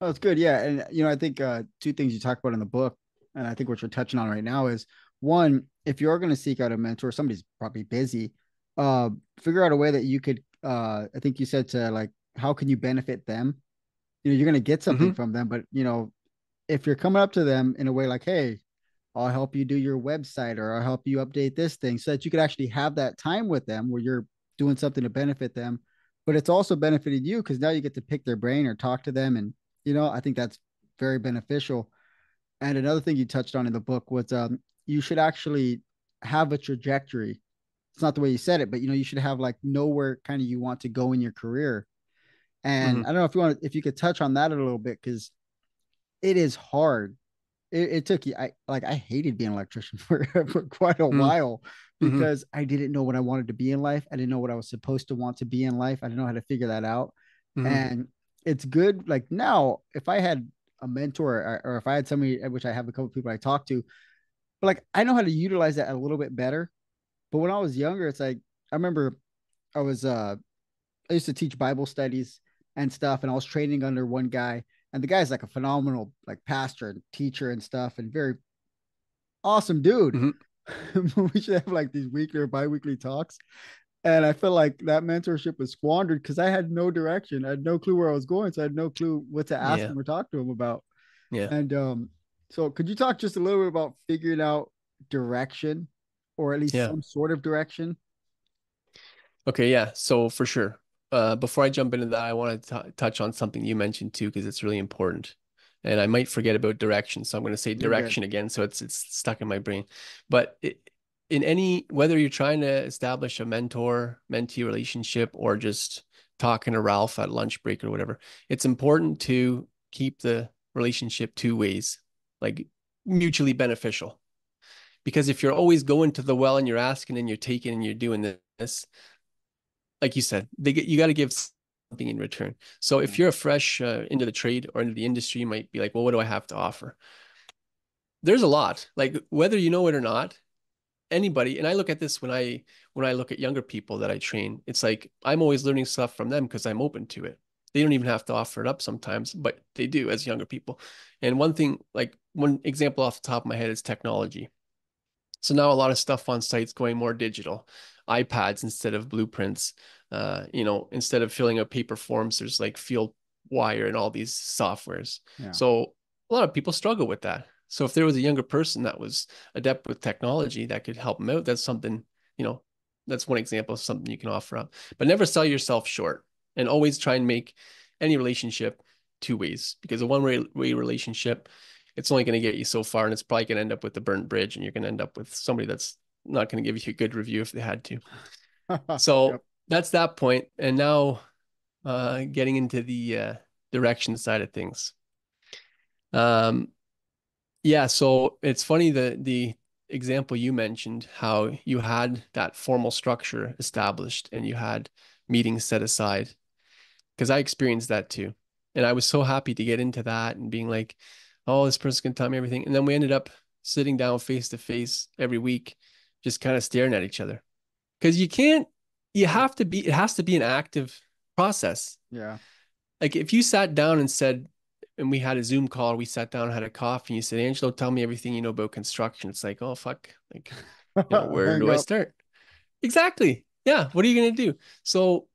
Oh, that's good. Yeah. And you know, I think two things you talk about in the book, and I think what you're touching on right now is one, if you're going to seek out a mentor, somebody's probably busy, figure out a way that you could, I think you said to like, how can you benefit them? You know, you're going to get something mm-hmm. from them, but you know, if you're coming up to them in a way like, hey, I'll help you do your website, or I'll help you update this thing, so that you could actually have that time with them where you're doing something to benefit them, but it's also benefiting you because now you get to pick their brain or talk to them. And, you know, I think that's very beneficial. And another thing you touched on in the book was, you should actually have a trajectory. It's not the way you said it, but you know, you should have like know where kind of you want to go in your career. And mm-hmm. I don't know if you want to, if you could touch on that a little bit, because it is hard. It took you, I hated being an electrician for quite a mm-hmm. while, because mm-hmm. I didn't know what I wanted to be in life. I didn't know what I was supposed to want to be in life. I didn't know how to figure that out. Mm-hmm. And it's good. Like now, if I had a mentor or if I had somebody, which I have a couple of people I talk to, but like, I know how to utilize that a little bit better. But when I was younger, it's like, I remember I used to teach Bible studies and stuff, and I was training under one guy, and the guy's like a phenomenal like pastor and teacher and stuff, and very awesome dude. Mm-hmm. We should have like these weekly or bi-weekly talks. And I feel like that mentorship was squandered because I had no direction. I had no clue where I was going. So I had no clue what to ask him or talk to him about. Yeah. And, so could you talk just a little bit about figuring out direction, or at least some sort of direction? Okay. Yeah. So for sure. Before I jump into that, I want to touch on something you mentioned too, because it's really important, and I might forget about direction. So I'm going to say direction again. So it's stuck in my brain, but whether you're trying to establish a mentor-mentee relationship, or just talking to Ralph at lunch break or whatever, it's important to keep the relationship two ways, like mutually beneficial. Because if you're always going to the well and you're asking and you're taking and you're doing this, like you said, you got to give something in return. So if you're fresh into the trade or into the industry, you might be like, well, what do I have to offer? There's a lot, like whether you know it or not, anybody. And I look at this when I look at younger people that I train, it's like, I'm always learning stuff from them because I'm open to it. They don't even have to offer it up sometimes, but they do as younger people. And one example off the top of my head is technology. So now a lot of stuff on sites going more digital, iPads instead of blueprints, you know, instead of filling out paper forms, there's like field wire and all these softwares. Yeah. So a lot of people struggle with that. So if there was a younger person that was adept with technology that could help them out, that's something, you know, that's one example of something you can offer up, but never sell yourself short, and always try and make any relationship two ways, because a one-way relationship, it's only going to get you so far, and it's probably going to end up with a burnt bridge, and you're going to end up with somebody that's not going to give you a good review if they had to. So that's that point. And now getting into the direction side of things. So it's funny, the example you mentioned, how you had that formal structure established and you had meetings set aside, because I experienced that too. And I was so happy to get into that and being like, oh, this person can tell me everything. And then we ended up sitting down face to face every week, just kind of staring at each other. Because it has to be an active process. Yeah. Like if you sat down and said, and we had a Zoom call, we sat down, had a coffee, and you said, Angelo, tell me everything you know about construction. It's like, oh, fuck. Like, you know, where do I start? Exactly. Yeah. What are you going to do? So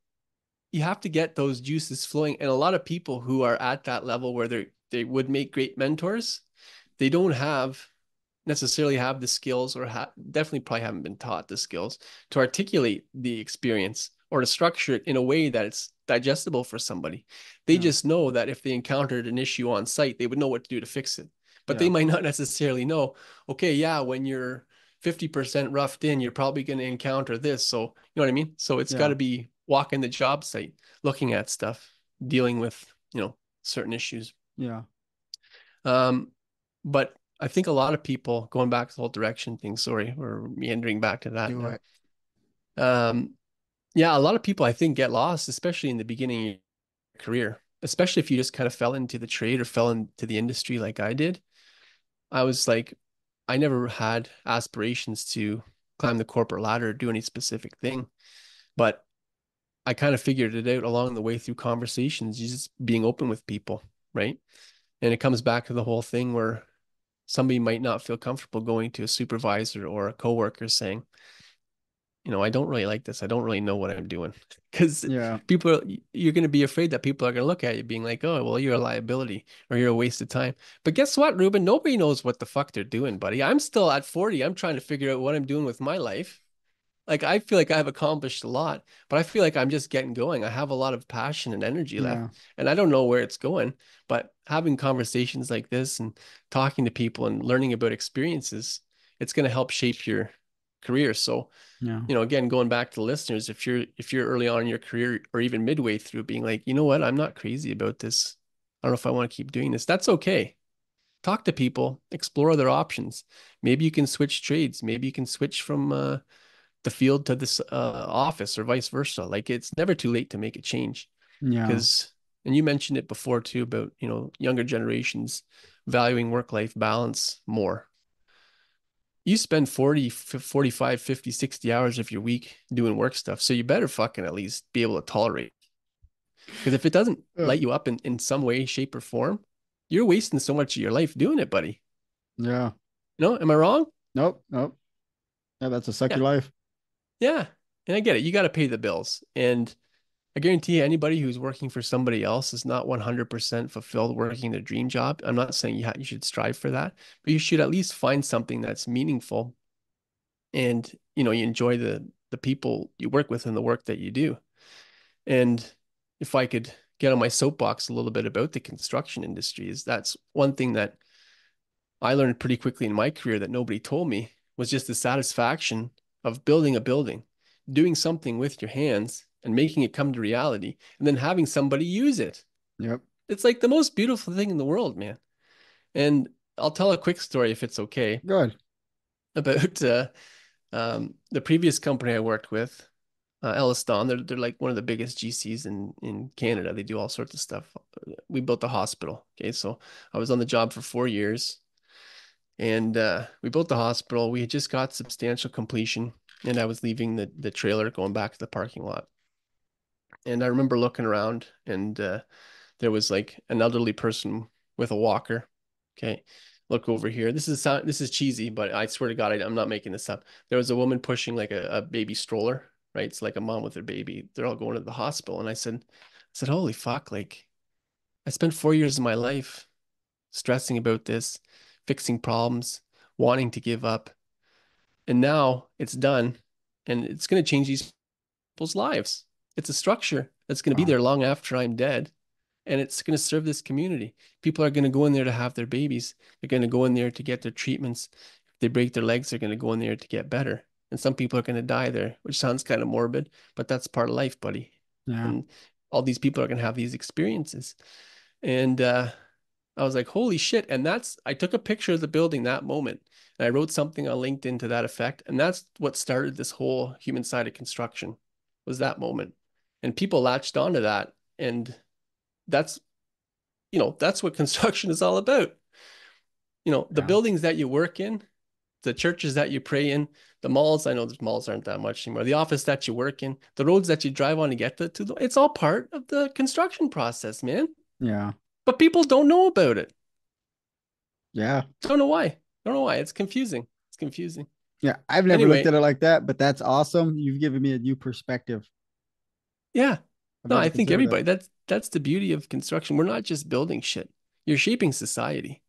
you have to get those juices flowing. And a lot of people who are at that level where they would make great mentors, they don't necessarily have the skills, or definitely probably haven't been taught the skills to articulate the experience or to structure it in a way that it's digestible for somebody. They just know that if they encountered an issue on site, they would know what to do to fix it. But they might not necessarily know, okay, yeah, when you're 50% roughed in, you're probably going to encounter this. So, you know what I mean? So it's got to be walking the job site, looking at stuff, dealing with, you know, certain issues. Yeah. But I think a lot of people, going back to the whole direction thing, sorry, we're meandering back to that. Right. Yeah, a lot of people I think get lost, especially in the beginning of your career, especially if you just kind of fell into the trade or fell into the industry like I did. I was like, I never had aspirations to climb the corporate ladder or do any specific thing, but I kind of figured it out along the way through conversations, just being open with people, right? And it comes back to the whole thing where somebody might not feel comfortable going to a supervisor or a coworker saying, you know, I don't really like this. I don't really know what I'm doing. Because people, you're going to be afraid that people are going to look at you being like, oh, well, you're a liability or you're a waste of time. But guess what, Ruben? Nobody knows what the fuck they're doing, buddy. I'm still at 40. I'm trying to figure out what I'm doing with my life. Like, I feel like I've accomplished a lot, but I feel like I'm just getting going. I have a lot of passion and energy left, and I don't know where it's going, but having conversations like this and talking to people and learning about experiences, it's going to help shape your career. So, you know, again, going back to listeners, if you're early on in your career or even midway through, being like, you know what, I'm not crazy about this. I don't know if I want to keep doing this. That's okay. Talk to people, explore other options. Maybe you can switch trades. Maybe you can switch from the field to this office or vice versa. Like, it's never too late to make a change. Yeah. Because, and you mentioned it before too, about, you know, younger generations valuing work-life balance more. You spend 40, 45, 50, 60 hours of your week doing work stuff. So you better fucking at least be able to tolerate. Because if it doesn't light you up in some way, shape, or form, you're wasting so much of your life doing it, buddy. Yeah. No, am I wrong? Nope. Yeah, that's a sucky life. Yeah. And I get it. You got to pay the bills. And I guarantee you, anybody who's working for somebody else is not 100% fulfilled working their dream job. I'm not saying you should strive for that, but you should at least find something that's meaningful. And, you know, you enjoy the people you work with and the work that you do. And if I could get on my soapbox a little bit about the construction industry, is that's one thing that I learned pretty quickly in my career that nobody told me, was just the satisfaction of building a building, doing something with your hands, and making it come to reality, and then having somebody use it. Yep. It's like the most beautiful thing in the world, man. And I'll tell a quick story if it's okay. Good. About the previous company I worked with, Ellis Don. They're like one of the biggest GCs in Canada. They do all sorts of stuff. We built a hospital. Okay, so I was on the job for 4 years, and we built the hospital. We had just got substantial completion, and I was leaving the trailer, going back to the parking lot. And I remember looking around, and there was like an elderly person with a walker. Okay, look over here. This is cheesy, but I swear to God, I'm not making this up. There was a woman pushing like a baby stroller, right? It's like a mom with her baby. They're all going to the hospital. And I said, holy fuck, like, I spent 4 years of my life stressing about this, fixing problems, wanting to give up. And now it's done, and it's going to change these people's lives. It's a structure that's going to be there long after I'm dead, and it's going to serve this community. People are going to go in there to have their babies. They're going to go in there to get their treatments. If they break their legs, they're going to go in there to get better. And some people are going to die there, which sounds kind of morbid, but that's part of life, buddy. Yeah. And all these people are going to have these experiences. And I was like, holy shit. And I took a picture of the building that moment, and I wrote something on LinkedIn to that effect. And that's what started this whole human side of construction, was that moment. And people latched onto that. And that's, you know, that's what construction is all about. You know, the buildings that you work in, the churches that you pray in, the malls — I know the malls aren't that much anymore — the office that you work in, the roads that you drive on to get to it's all part of the construction process, man. Yeah. but people don't know about it. Yeah. Don't know why. Don't know why. It's confusing. It's confusing. Yeah. I've never looked at it like that, but that's awesome. You've given me a new perspective. Yeah. No, I think everybody, that's the beauty of construction. We're not just building shit. You're shaping society.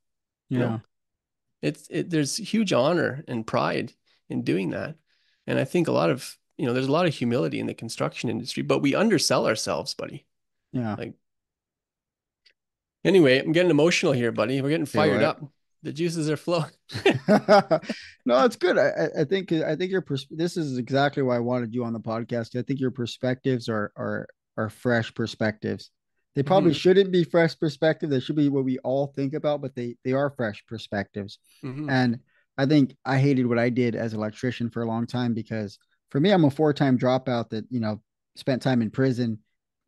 Yeah. You know? There's huge honor and pride in doing that. And I think a lot of, you know, there's a lot of humility in the construction industry, but we undersell ourselves, buddy. Yeah. Like, anyway, I'm getting emotional here, buddy. We're getting fired up. The juices are flowing. No, it's good. I think your this is exactly why I wanted you on the podcast. I think your perspectives are fresh perspectives. They probably shouldn't be fresh perspective. They should be what we all think about, but they are fresh perspectives. Mm-hmm. And I think I hated what I did as an electrician for a long time, because for me, I'm a 4-time dropout that, you know, spent time in prison,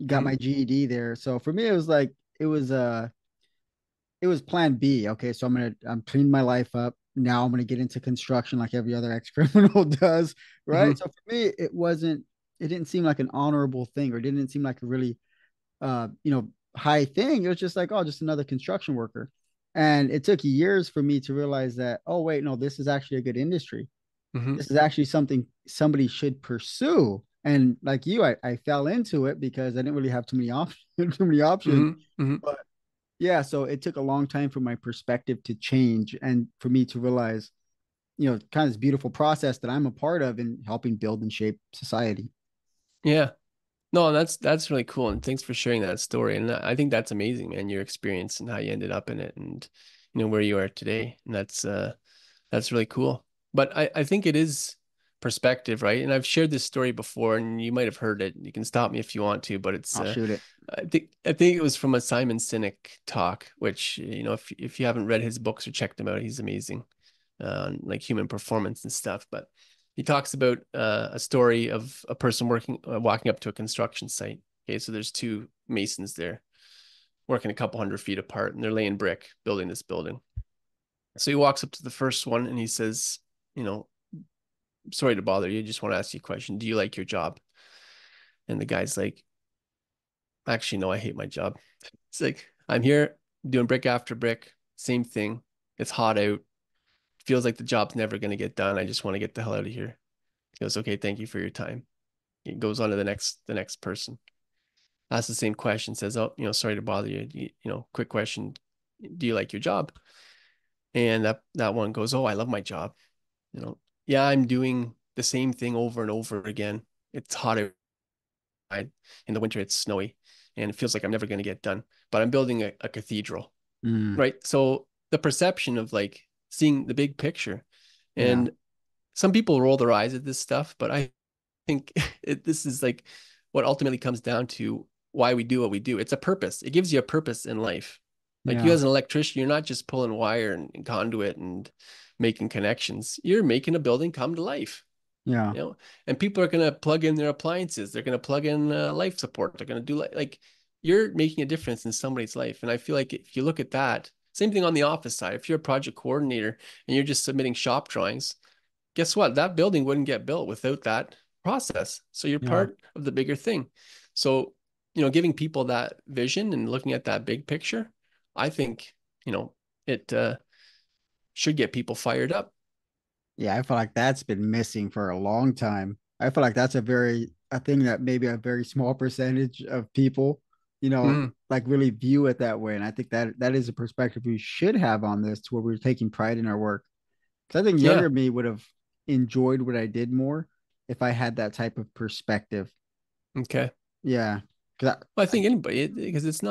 got my GED there. So for me, it was like, it was plan B. Okay. So I'm cleaning my life up. Now I'm going to get into construction like every other ex-criminal does. Right. Mm-hmm. So for me, it didn't seem like an honorable thing, or it didn't seem like a really, you know, high thing. It was just like, oh, just another construction worker. And it took years for me to realize that, oh wait, no, this is actually a good industry. Mm-hmm. This is actually something somebody should pursue. And like you, I fell into it because I didn't really have too many options. Mm-hmm. But yeah, so it took a long time for my perspective to change, and for me to realize, you know, kind of this beautiful process that I'm a part of in helping build and shape society. Yeah. No, that's really cool. And thanks for sharing that story. And I think that's amazing, man, your experience and how you ended up in it, and, you know, where you are today. And that's really cool. But I think it is perspective, right? And I've shared this story before, and you might've heard it. You can stop me if you want to, but it's, I'll shoot it. I think it was from a Simon Sinek talk, which, you know, if you haven't read his books or checked him out, he's amazing. Like human performance and stuff. But he talks about a story of a person walking up to a construction site. Okay, so there's two masons there working a couple hundred feet apart, and they're laying brick, building this building. So he walks up to the first one and he says, you know, sorry to bother you, just want to ask you a question. Do you like your job? And the guy's like, actually, no, I hate my job. It's like, I'm here doing brick after brick, same thing. It's hot out. Feels like the job's never going to get done. I just want to get the hell out of here. He goes, okay, thank you for your time. He goes on to the next person. Asks the same question, says, oh, you know, sorry to bother you. You know, quick question. Do you like your job? And that one goes, oh, I love my job. You know, yeah, I'm doing the same thing over and over again. It's hot outside. In the winter, it's snowy. And it feels like I'm never going to get done. But I'm building a cathedral. Mm. Right? So the perception of like, seeing the big picture. And some people roll their eyes at this stuff, but I think this is like what ultimately comes down to why we do what we do. It's a purpose. It gives you a purpose in life. Like you as an electrician, you're not just pulling wire and conduit and making connections. You're making a building come to life. Yeah. You know, and people are going to plug in their appliances. They're going to plug in life support. They're going to do like you're making a difference in somebody's life. And I feel like if you look at that, same thing on the office side. If you're a project coordinator and you're just submitting shop drawings, guess what? That building wouldn't get built without that process. So you're part of the bigger thing. So, you know, giving people that vision and looking at that big picture, I think, you know, it should get people fired up. Yeah, I feel like that's been missing for a long time. I feel like that's a thing that maybe a very small percentage of people, you know, like really view it that way. And I think that is a perspective we should have on this, to where we're taking pride in our work. Because I think younger me would have enjoyed what I did more if I had that type of perspective. Okay. Yeah. I think anybody, because it's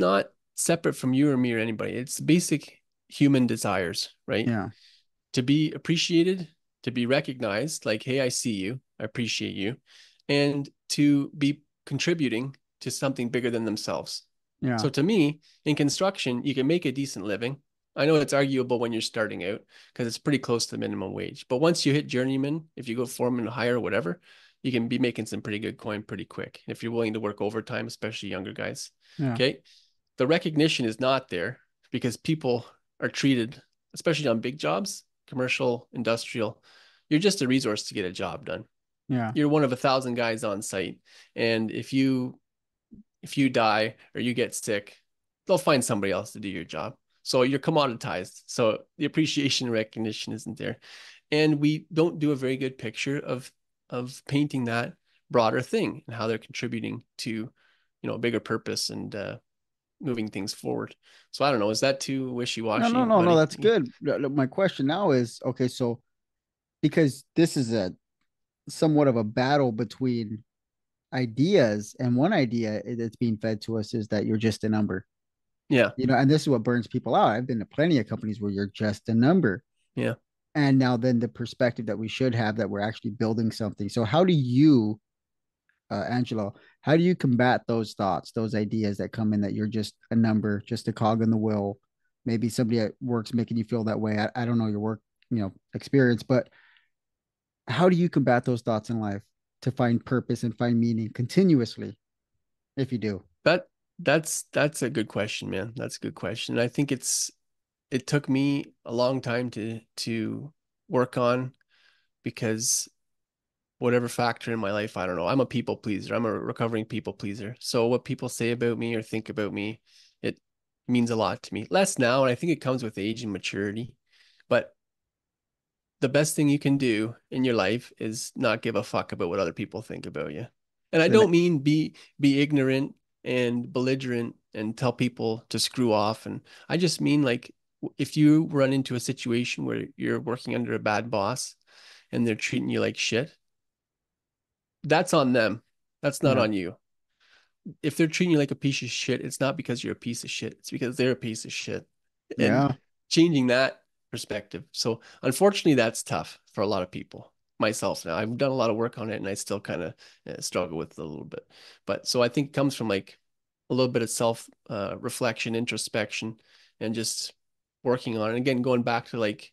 not separate from you or me or anybody. It's basic human desires, right? Yeah. To be appreciated, to be recognized, like, hey, I see you, I appreciate you, and to be contributing to something bigger than themselves. Yeah. So to me, in construction, you can make a decent living. I know it's arguable when you're starting out because it's pretty close to minimum wage. But once you hit journeyman, if you go foreman or higher or whatever, you can be making some pretty good coin pretty quick. If you're willing to work overtime, especially younger guys. Yeah. Okay. The recognition is not there because people are treated, especially on big jobs, commercial, industrial, you're just a resource to get a job done. Yeah. You're one of 1,000 guys on site. And if you die or you get sick, they'll find somebody else to do your job. So you're commoditized. So the appreciation and recognition isn't there. And we don't do a very good picture of painting that broader thing and how they're contributing to, a bigger purpose and moving things forward. So I don't know, is that too wishy-washy? No, that's good. My question now is, okay, so because this is a somewhat of a battle between ideas, and one idea that's being fed to us is that you're just a number. Yeah. And this is what burns people out. I've been to plenty of companies where you're just a number. Yeah. And now then the perspective that we should have that we're actually building something. So how do you, Angelo, how do you combat those thoughts, those ideas that come in that you're just a number, just a cog in the wheel? Maybe somebody at work's making you feel that way. I don't know your work, experience, but how do you combat those thoughts in life to find purpose and find meaning continuously, if you do? That's a good question, man. That's a good question. I think it took me a long time to work on, because whatever factor in my life, I don't know, I'm a people pleaser. I'm a recovering people pleaser. So what people say about me or think about me, it means a lot to me. Less now, and I think it comes with age and maturity. But the best thing you can do in your life is not give a fuck about what other people think about you. And I don't mean be ignorant and belligerent and tell people to screw off. And I just mean, like, if you run into a situation where you're working under a bad boss and they're treating you like shit, that's on them. That's not on you. If they're treating you like a piece of shit, it's not because you're a piece of shit. It's because they're a piece of shit. And changing that perspective. So unfortunately, that's tough for a lot of people, myself now. I've done a lot of work on it and I still kind of struggle with it a little bit. But so I think it comes from like a little bit of self-reflection, introspection, and just working on it. And again, going back to like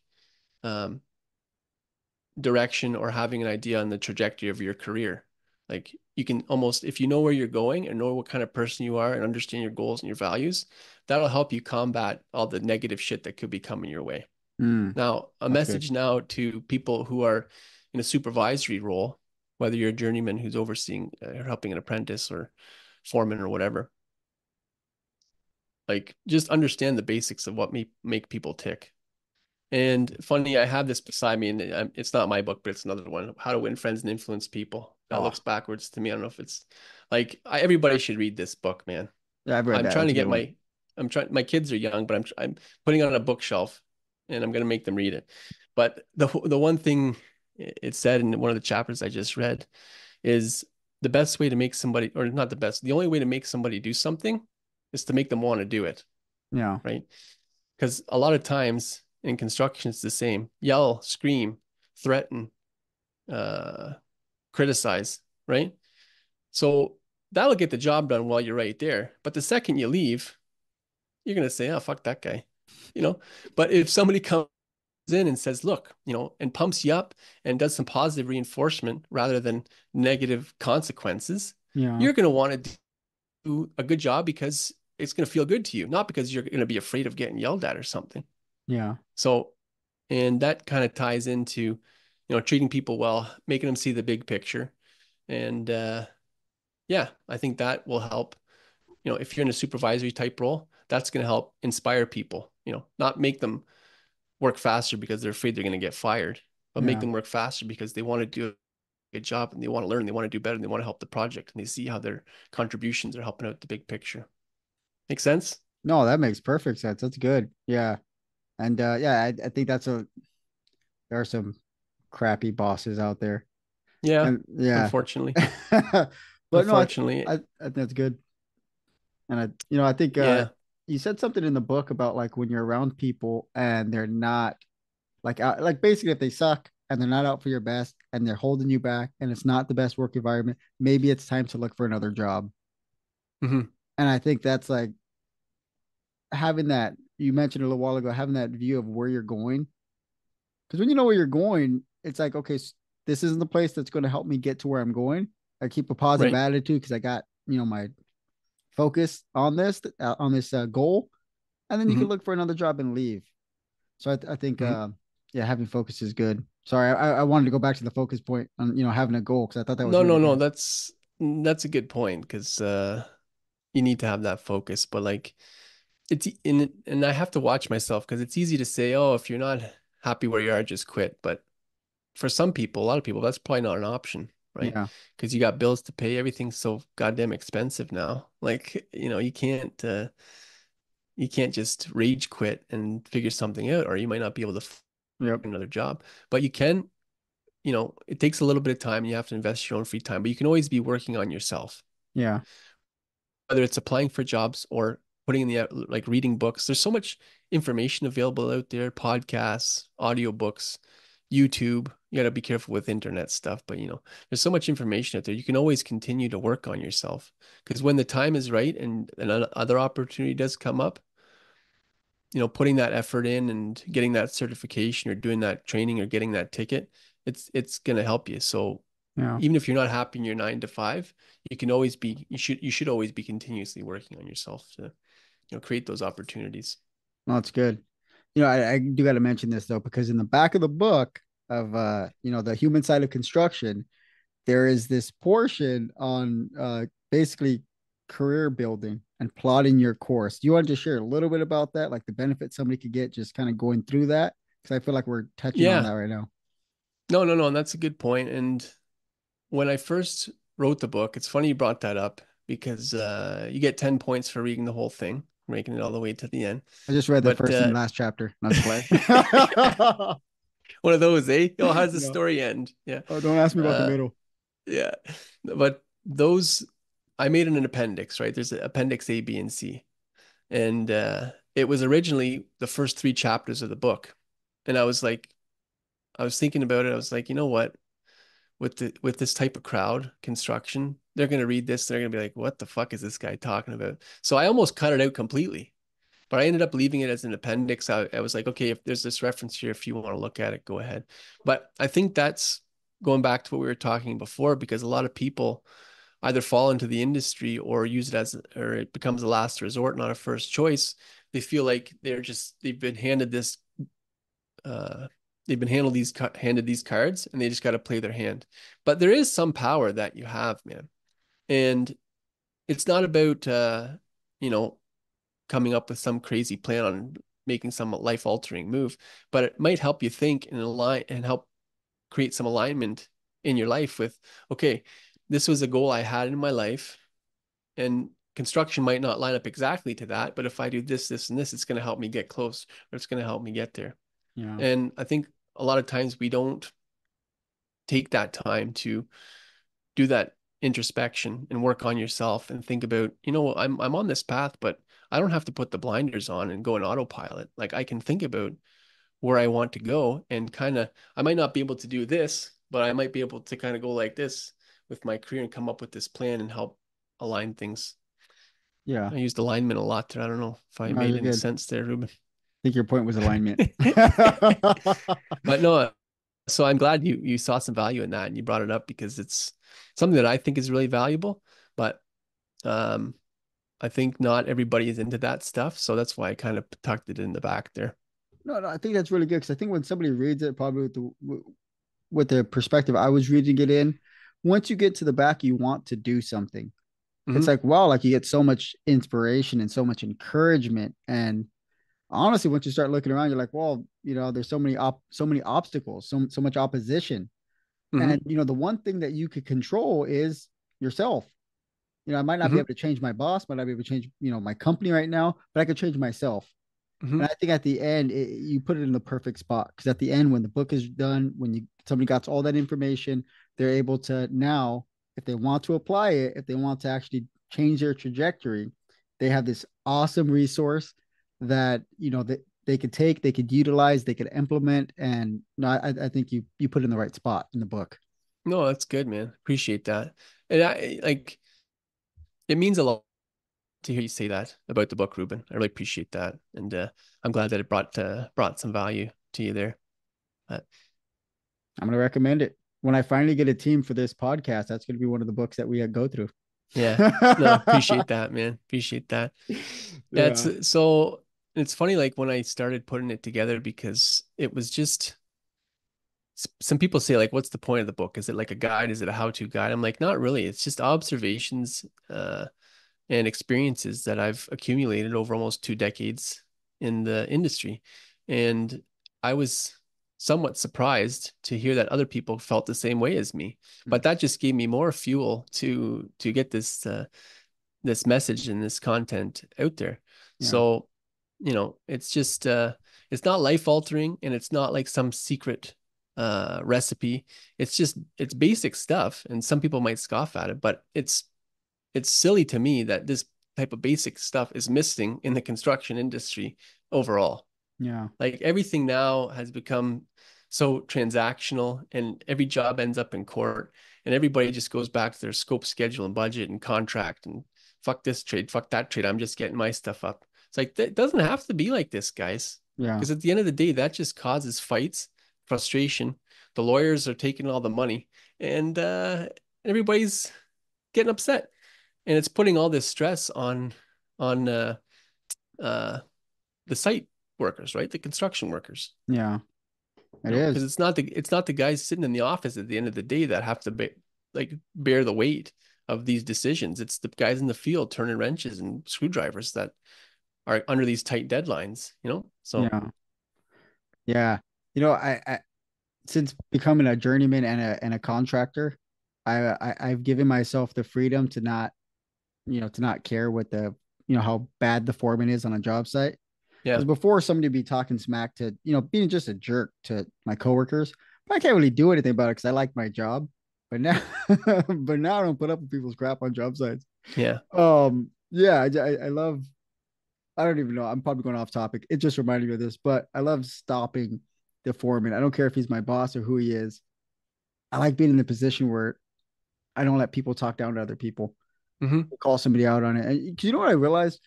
direction or having an idea on the trajectory of your career. Like you can almost, if you know where you're going and know what kind of person you are and understand your goals and your values, that'll help you combat all the negative shit that could be coming your way. Now, a message now to people who are in a supervisory role, whether you're a journeyman who's overseeing or helping an apprentice or foreman or whatever, like just understand the basics of what make people tick. And funny, I have this beside me, and it's not my book, but it's another one, How to Win Friends and Influence People. That looks backwards to me. I don't know if it's like, everybody should read this book, man. Yeah, I've read that. Trying to get my kids are young, but I'm putting it on a bookshelf and I'm going to make them read it. But the one thing it said in one of the chapters I just read is the best way to make somebody, or not the best, the only way to make somebody do something is to make them want to do it. Yeah. Right. Because a lot of times in construction, it's the same. Yell, scream, threaten, criticize, right? So that'll get the job done while you're right there. But the second you leave, you're going to say, oh, fuck that guy. But if somebody comes in and says, look, and pumps you up and does some positive reinforcement rather than negative consequences, you're going to want to do a good job because it's going to feel good to you, not because you're going to be afraid of getting yelled at or something. Yeah. So, and that kind of ties into, treating people well, making them see the big picture. And, I think that will help, if you're in a supervisory type role, that's going to help inspire people, not make them work faster because they're afraid they're going to get fired, but make them work faster because they want to do a good job and they want to learn, they want to do better, and they want to help the project. And they see how their contributions are helping out the big picture. Make sense? No, that makes perfect sense. That's good. Yeah. And I think there are some crappy bosses out there. Yeah. Unfortunately. But unfortunately, no, I think that's good. And I think, you said something in the book about like when you're around people and they're not like basically if they suck and they're not out for your best and they're holding you back and it's not the best work environment, maybe it's time to look for another job. Mm-hmm. And I think that's like having that, you mentioned a little while ago, having that view of where you're going. Because when you know where you're going, it's like, okay, this isn't the place that's going to help me get to where I'm going. I keep a positive attitude because I got, my focus on this goal, and then you can look for another job and leave. So I think, having focus is good. Sorry, I wanted to go back to the focus point on having a goal because I thought that was no. That's a good point because you need to have that focus. But like it's in, and I have to watch myself because it's easy to say, oh, if you're not happy where you are, just quit. But for some people, a lot of people, that's probably not an option, right? Yeah. Because you got bills to pay. Everything's so goddamn expensive now. Like, you know, you can't just rage quit and figure something out, or you might not be able to find another job. But you can, you know, it takes a little bit of time. And you have to invest your own free time, but you can always be working on yourself. Yeah. Whether it's applying for jobs or putting in the, like, reading books. There's so much information available out there, podcasts, audiobooks, YouTube. You got to be careful with internet stuff, but you know, there's so much information out there. You can always continue to work on yourself, because when the time is right and another opportunity does come up, you know, putting that effort in and getting that certification or doing that training or getting that ticket, it's going to help you. So yeah. Even if you're not happy in your 9 to 5, you can always be, you should always be continuously working on yourself to, you know, create those opportunities. Well, that's good. You know, I do got to mention this though, because in the back of the book of, you know, The Human Side of Construction, there is this portion on basically career building and plotting your course. Do you want to share a little bit about that? Like the benefit somebody could get just kind of going through that? Because I feel like we're touching on that right now. No. And that's a good point. And when I first wrote the book, it's funny you brought that up, because you get 10 points for reading the whole thing, making it all the way to the end. I just read the first and last chapter. Not the One of those, eh? Oh, how does the story end? Yeah. Oh, don't ask me about the middle. Yeah. But those, I made an appendix, right? There's appendix A, B, and C. And it was originally the first 3 chapters of the book. And I was thinking about it. I was like, you know what? With this type of crowd, construction, they're going to read this. They're going to be like, what the fuck is this guy talking about? So I almost cut it out completely, but I ended up leaving it as an appendix. I was like, okay, if there's this reference here, if you want to look at it, go ahead. But I think that's going back to what we were talking before, because a lot of people either fall into the industry or use it as, or it becomes a last resort, not a first choice. They feel like they've been handed this, handed these cards, and they just got to play their hand. But there is some power that you have, man. And it's not about, you know, coming up with some crazy plan on making some life-altering move, but it might help you think and align and help create some alignment in your life with, okay, this was a goal I had in my life, and construction might not line up exactly to that, but if I do this, this, and this, it's going to help me get close, or it's going to help me get there. Yeah. And I think a lot of times we don't take that time to do that introspection and work on yourself and think about, you know, I'm on this path, but I don't have to put the blinders on and go on autopilot. Like, I can think about where I want to go, and kind of, I might not be able to do this, but I might be able to kind of go like this with my career and come up with this plan and help align things. Yeah. I used alignment a lot there. I don't know if I made any sense there, Ruben. I think your point was alignment. But no, so I'm glad you saw some value in that and you brought it up, because it's something that I think is really valuable, but I think not everybody is into that stuff. So that's why I kind of tucked it in the back there. No, I think that's really good. Cause I think when somebody reads it, probably with the perspective I was reading it in, once you get to the back, you want to do something. Mm-hmm. It's like, wow, like you get so much inspiration and so much encouragement. And honestly, once you start looking around, you're like, well, you know, there's so many obstacles, so much opposition. Mm-hmm. And you know, the one thing that you could control is yourself. You know, I might not be able to change my boss, might not be able to change, you know, my company right now, but I could change myself. Mm-hmm. And I think at the end, you put it in the perfect spot, because at the end, when the book is done, when somebody got all that information, they're able to now, if they want to apply it, if they want to actually change their trajectory, they have this awesome resource that, you know, that they could take, they could utilize, they could implement. And no, I think you put it in the right spot in the book. No, that's good, man. Appreciate that. And it means a lot to hear you say that about the book, Ruben. I really appreciate that. And I'm glad that it brought some value to you there. I'm going to recommend it. When I finally get a team for this podcast, that's going to be one of the books that we go through. Yeah. No, appreciate that, man. Appreciate that. So it's funny, like when I started putting it together, because it was just, some people say, like, what's the point of the book? Is it like a guide? Is it a how-to guide? I'm like, not really. It's just observations and experiences that I've accumulated over almost 2 decades in the industry. And I was somewhat surprised to hear that other people felt the same way as me, but that just gave me more fuel to get this, this message and this content out there. Yeah. So, you know, it's just, it's not life altering, and it's not like some secret recipe. It's just, it's basic stuff. And some people might scoff at it, but it's silly to me that this type of basic stuff is missing in the construction industry overall. Yeah. Like everything now has become so transactional, and every job ends up in court, and everybody just goes back to their scope, schedule, and budget and contract, and fuck this trade, fuck that trade. I'm just getting my stuff up. It's like, that doesn't have to be like this, guys. Yeah. Because at the end of the day, that just causes fights, frustration. The lawyers are taking all the money, and everybody's getting upset, and it's putting all this stress on the site workers, right? The construction workers. Yeah, it is. Because it's not the guys sitting in the office at the end of the day that have to bear the weight of these decisions. It's the guys in the field turning wrenches and screwdrivers that are under these tight deadlines, you know? So yeah. You know, I since becoming a journeyman and a contractor, I've given myself the freedom to not care what how bad the foreman is on a job site. Yeah. Because before, somebody would be talking smack to, being just a jerk to my coworkers, but I can't really do anything about it because I like my job. But now, I don't put up with people's crap on job sites. Yeah. I don't even know. I'm probably going off topic. It just reminded me of this, but I love stopping the foreman. I don't care if he's my boss or who he is. I like being in the position where I don't let people talk down to other people. Mm-hmm. Call somebody out on it. And you know what I realized?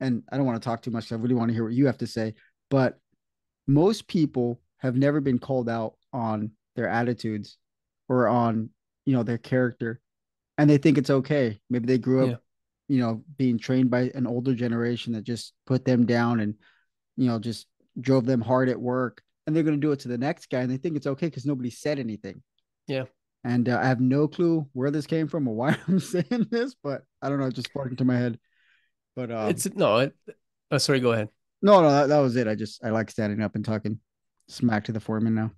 And I don't want to talk too much. So I really want to hear what you have to say, but most people have never been called out on their attitudes or on, their character, and they think it's okay. Maybe they grew up, being trained by an older generation that just put them down and, just drove them hard at work, and they're going to do it to the next guy. And they think it's okay because nobody said anything. Yeah. And I have no clue where this came from or why I'm saying this, but I don't know. It just sparked into my head. But sorry, go ahead. No, that was it. I like standing up and talking smack to the foreman now.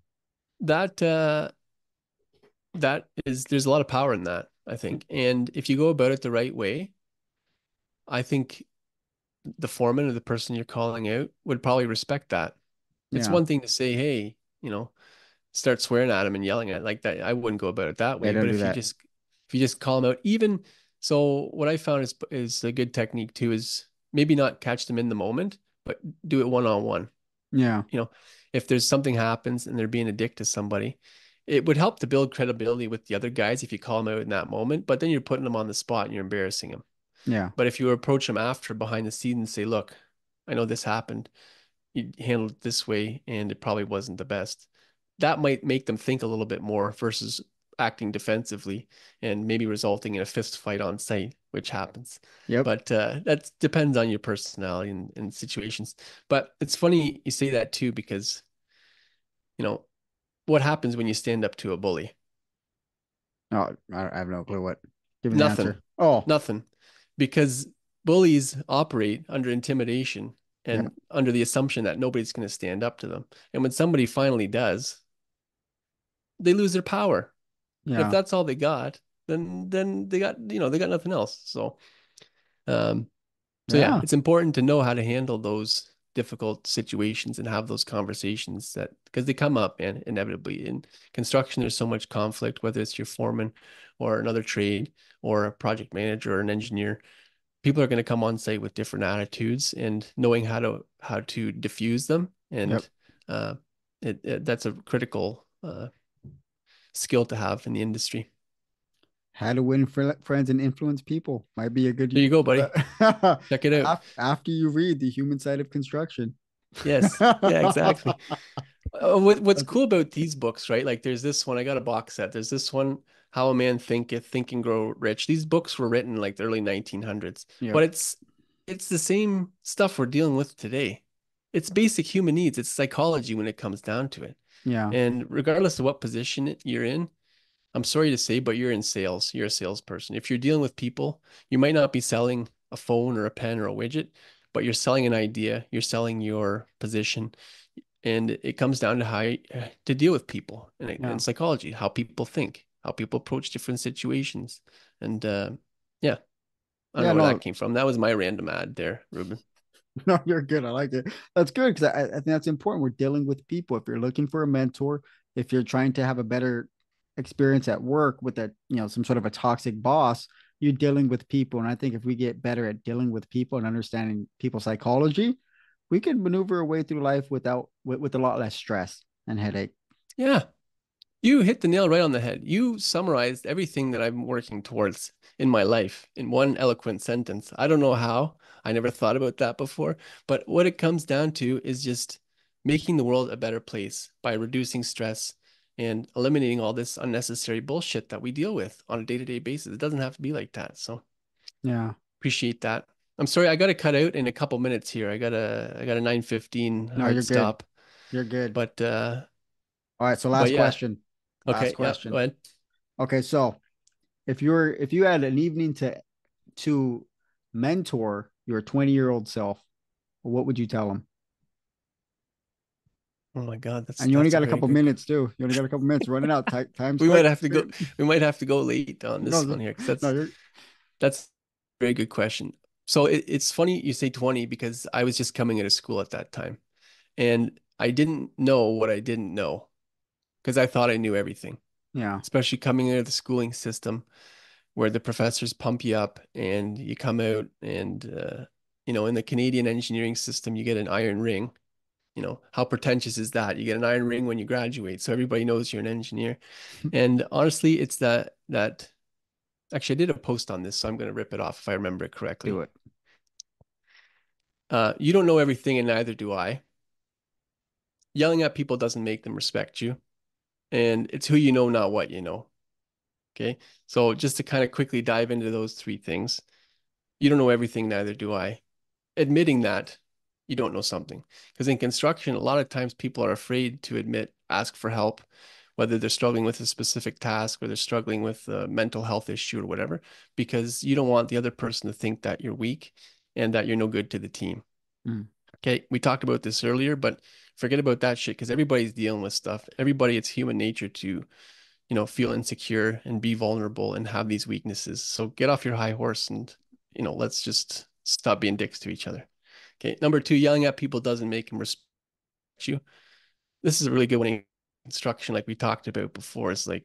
There's a lot of power in that, I think. And if you go about it the right way, I think the foreman or the person you're calling out would probably respect that. It's one thing to say, hey, start swearing at him and yelling at him like that. I wouldn't go about it that way. But if you just call him out, even so, what I found is a good technique too, is maybe not catch them in the moment, but do it one-on-one. Yeah. If there's something happens and they're being a dick to somebody, it would help to build credibility with the other guys if you call them out in that moment, but then you're putting them on the spot and you're embarrassing them. Yeah. But if you approach them after, behind the scenes, and say, look, I know this happened. You handled it this way, and it probably wasn't the best. That might make them think a little bit more versus acting defensively and maybe resulting in a fist fight on site, which happens. Yeah. But that depends on your personality and situations. But it's funny you say that too, because, what happens when you stand up to a bully? Oh, I have no clue what. Give me nothing. Nothing. Because bullies operate under intimidation and under the assumption that nobody's going to stand up to them. And when somebody finally does, they lose their power. Yeah. If that's all they got, then they got, they got nothing else. So, so it's important to know how to handle those difficult situations and have those conversations because they come up, and inevitably in construction, there's so much conflict, whether it's your foreman or another trade or a project manager or an engineer. People are going to come on site with different attitudes, and knowing how to diffuse them. And that's a critical, skill to have in the industry. How to Win Friends and Influence People might be a good. There you go, buddy. Check it out after you read The Human Side of Construction. Yes, yeah, exactly. What's cool about these books, right? Like, there's this one. I got a box set. There's this one, How a Man Thinketh, Think and Grow Rich. These books were written like the early 1900s, but it's the same stuff we're dealing with today. It's basic human needs. It's psychology when it comes down to it. Yeah. And regardless of what position you're in, I'm sorry to say, but you're in sales. You're a salesperson. If you're dealing with people, you might not be selling a phone or a pen or a widget, but you're selling an idea. You're selling your position. And it comes down to how to deal with people and psychology, how people think, how people approach different situations. And I don't know where that came from. That was my random ad there, Ruben. No, you're good. I like it. That's good, because I think that's important. We're dealing with people. If you're looking for a mentor, if you're trying to have a better experience at work with a, you know, some sort of a toxic boss, you're dealing with people. And I think if we get better at dealing with people and understanding people's psychology, we could maneuver our way through life with a lot less stress and headache. Yeah. You hit the nail right on the head. You summarized everything that I'm working towards in my life in one eloquent sentence. I don't know how. I never thought about that before. But what it comes down to is just making the world a better place by reducing stress and eliminating all this unnecessary bullshit that we deal with on a day-to-day basis. It doesn't have to be like that. So yeah, appreciate that. I'm sorry, I got to cut out in a couple minutes here. I got a 9:15 hard stop. You're good. But all right. So last question. Last question. Yeah, go ahead. Okay, so if you had an evening to mentor your 20-year-old self, what would you tell him? Oh my God, You only got a couple minutes. Running out. Time. We might have to go late on this one here. That's a very good question. So it's funny you say 20, because I was just coming out of school at that time, and I didn't know what I didn't know, because I thought I knew everything. Yeah. Especially coming out of the schooling system where the professors pump you up and you come out and, in the Canadian engineering system, you get an iron ring. You know, how pretentious is that? You get an iron ring when you graduate, so everybody knows you're an engineer. And honestly, it's that. Actually, I did a post on this, so I'm going to rip it off if I remember it correctly. Do it. You don't know everything, and neither do I. Yelling at people doesn't make them respect you. And it's who you know, not what you know. Okay? So just to kind of quickly dive into those three things. You don't know everything, neither do I. Admitting that you don't know something. Because in construction, a lot of times people are afraid to ask for help, whether they're struggling with a specific task or they're struggling with a mental health issue or whatever, because you don't want the other person to think that you're weak and that you're no good to the team. Mm. Okay. We talked about this earlier, but forget about that shit, because everybody's dealing with stuff. It's human nature to, feel insecure and be vulnerable and have these weaknesses. So get off your high horse and, let's just stop being dicks to each other. Okay. Number 2, yelling at people doesn't make them respect you. This is a really good one. Instruction, like we talked about before, is like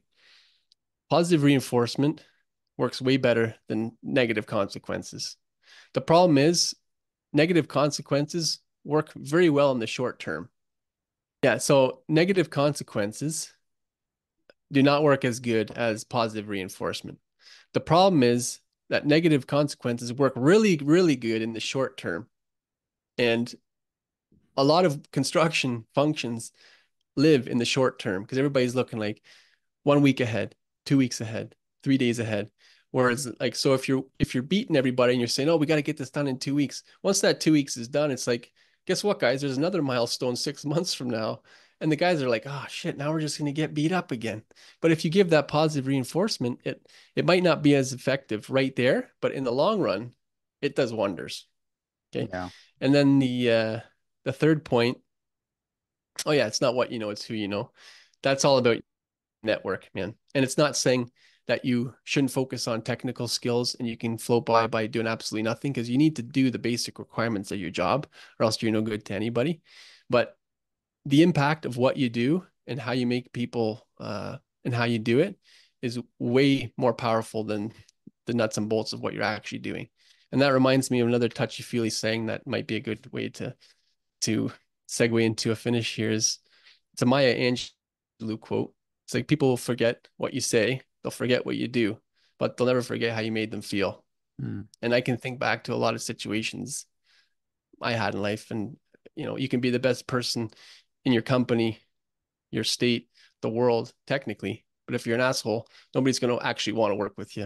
positive reinforcement works way better than negative consequences. The problem is negative consequences work very well in the short term. Yeah, so negative consequences do not work as good as positive reinforcement. The problem is that negative consequences work really, really good in the short term. And a lot of construction functions live in the short term, because everybody's looking like 1 week ahead, 2 weeks ahead, 3 days ahead. Whereas like, so if you're beating everybody and you're saying, oh, we got to get this done in 2 weeks. Once that 2 weeks is done, it's like, guess what, guys, there's another milestone 6 months from now. And the guys are like, oh shit, now we're just going to get beat up again. But if you give that positive reinforcement, it might not be as effective right there, but in the long run, it does wonders. Okay. Yeah. And then the third point, oh yeah, it's not what you know, it's who you know. That's all about network, man. And it's not saying that you shouldn't focus on technical skills and you can float by doing absolutely nothing, because you need to do the basic requirements of your job, or else you're no good to anybody. But the impact of what you do and how you make people and how you do it is way more powerful than the nuts and bolts of what you're actually doing. And that reminds me of another touchy-feely saying that might be a good way to segue into a finish here. Is it's a Maya Angelou quote. It's like, people will forget what you say, they'll forget what you do, but they'll never forget how you made them feel. Mm. And I can think back to a lot of situations I had in life, and you can be the best person in your company, your state, the world, technically, but if you're an asshole, nobody's going to actually want to work with you.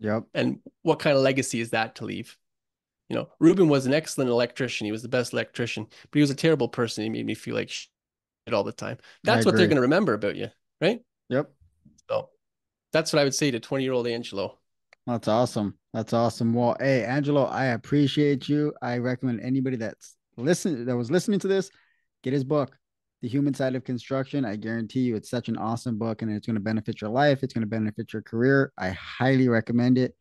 Yep. And what kind of legacy is that to leave? Ruben was an excellent electrician. He was the best electrician, but he was a terrible person. He made me feel like shit all the time. That's what they're going to remember about you, right? Yep. So That's what I would say to 20-year-old Angelo. That's awesome. That's awesome. Well, hey, Angelo, I appreciate you. I recommend anybody that was listening to this, get his book, The Human Side of Construction. I guarantee you it's such an awesome book, and it's going to benefit your life. It's going to benefit your career. I highly recommend it.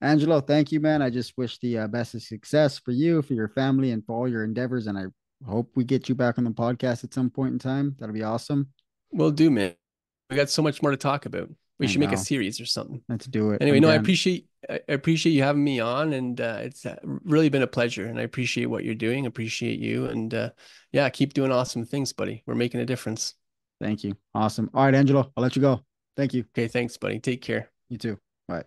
Angelo, thank you, man. I just wish the best of success for you, for your family, and for all your endeavors. And I hope we get you back on the podcast at some point in time. That'll be awesome. Will do, man. We got so much more to talk about. We should make a series or something. Let's do it. Anyway, no, I appreciate you having me on, and it's really been a pleasure, and I appreciate what you're doing. Appreciate you. And yeah, keep doing awesome things, buddy. We're making a difference. Thank you. Awesome. All right, Angelo, I'll let you go. Thank you. Okay. Thanks, buddy. Take care. You too. Bye.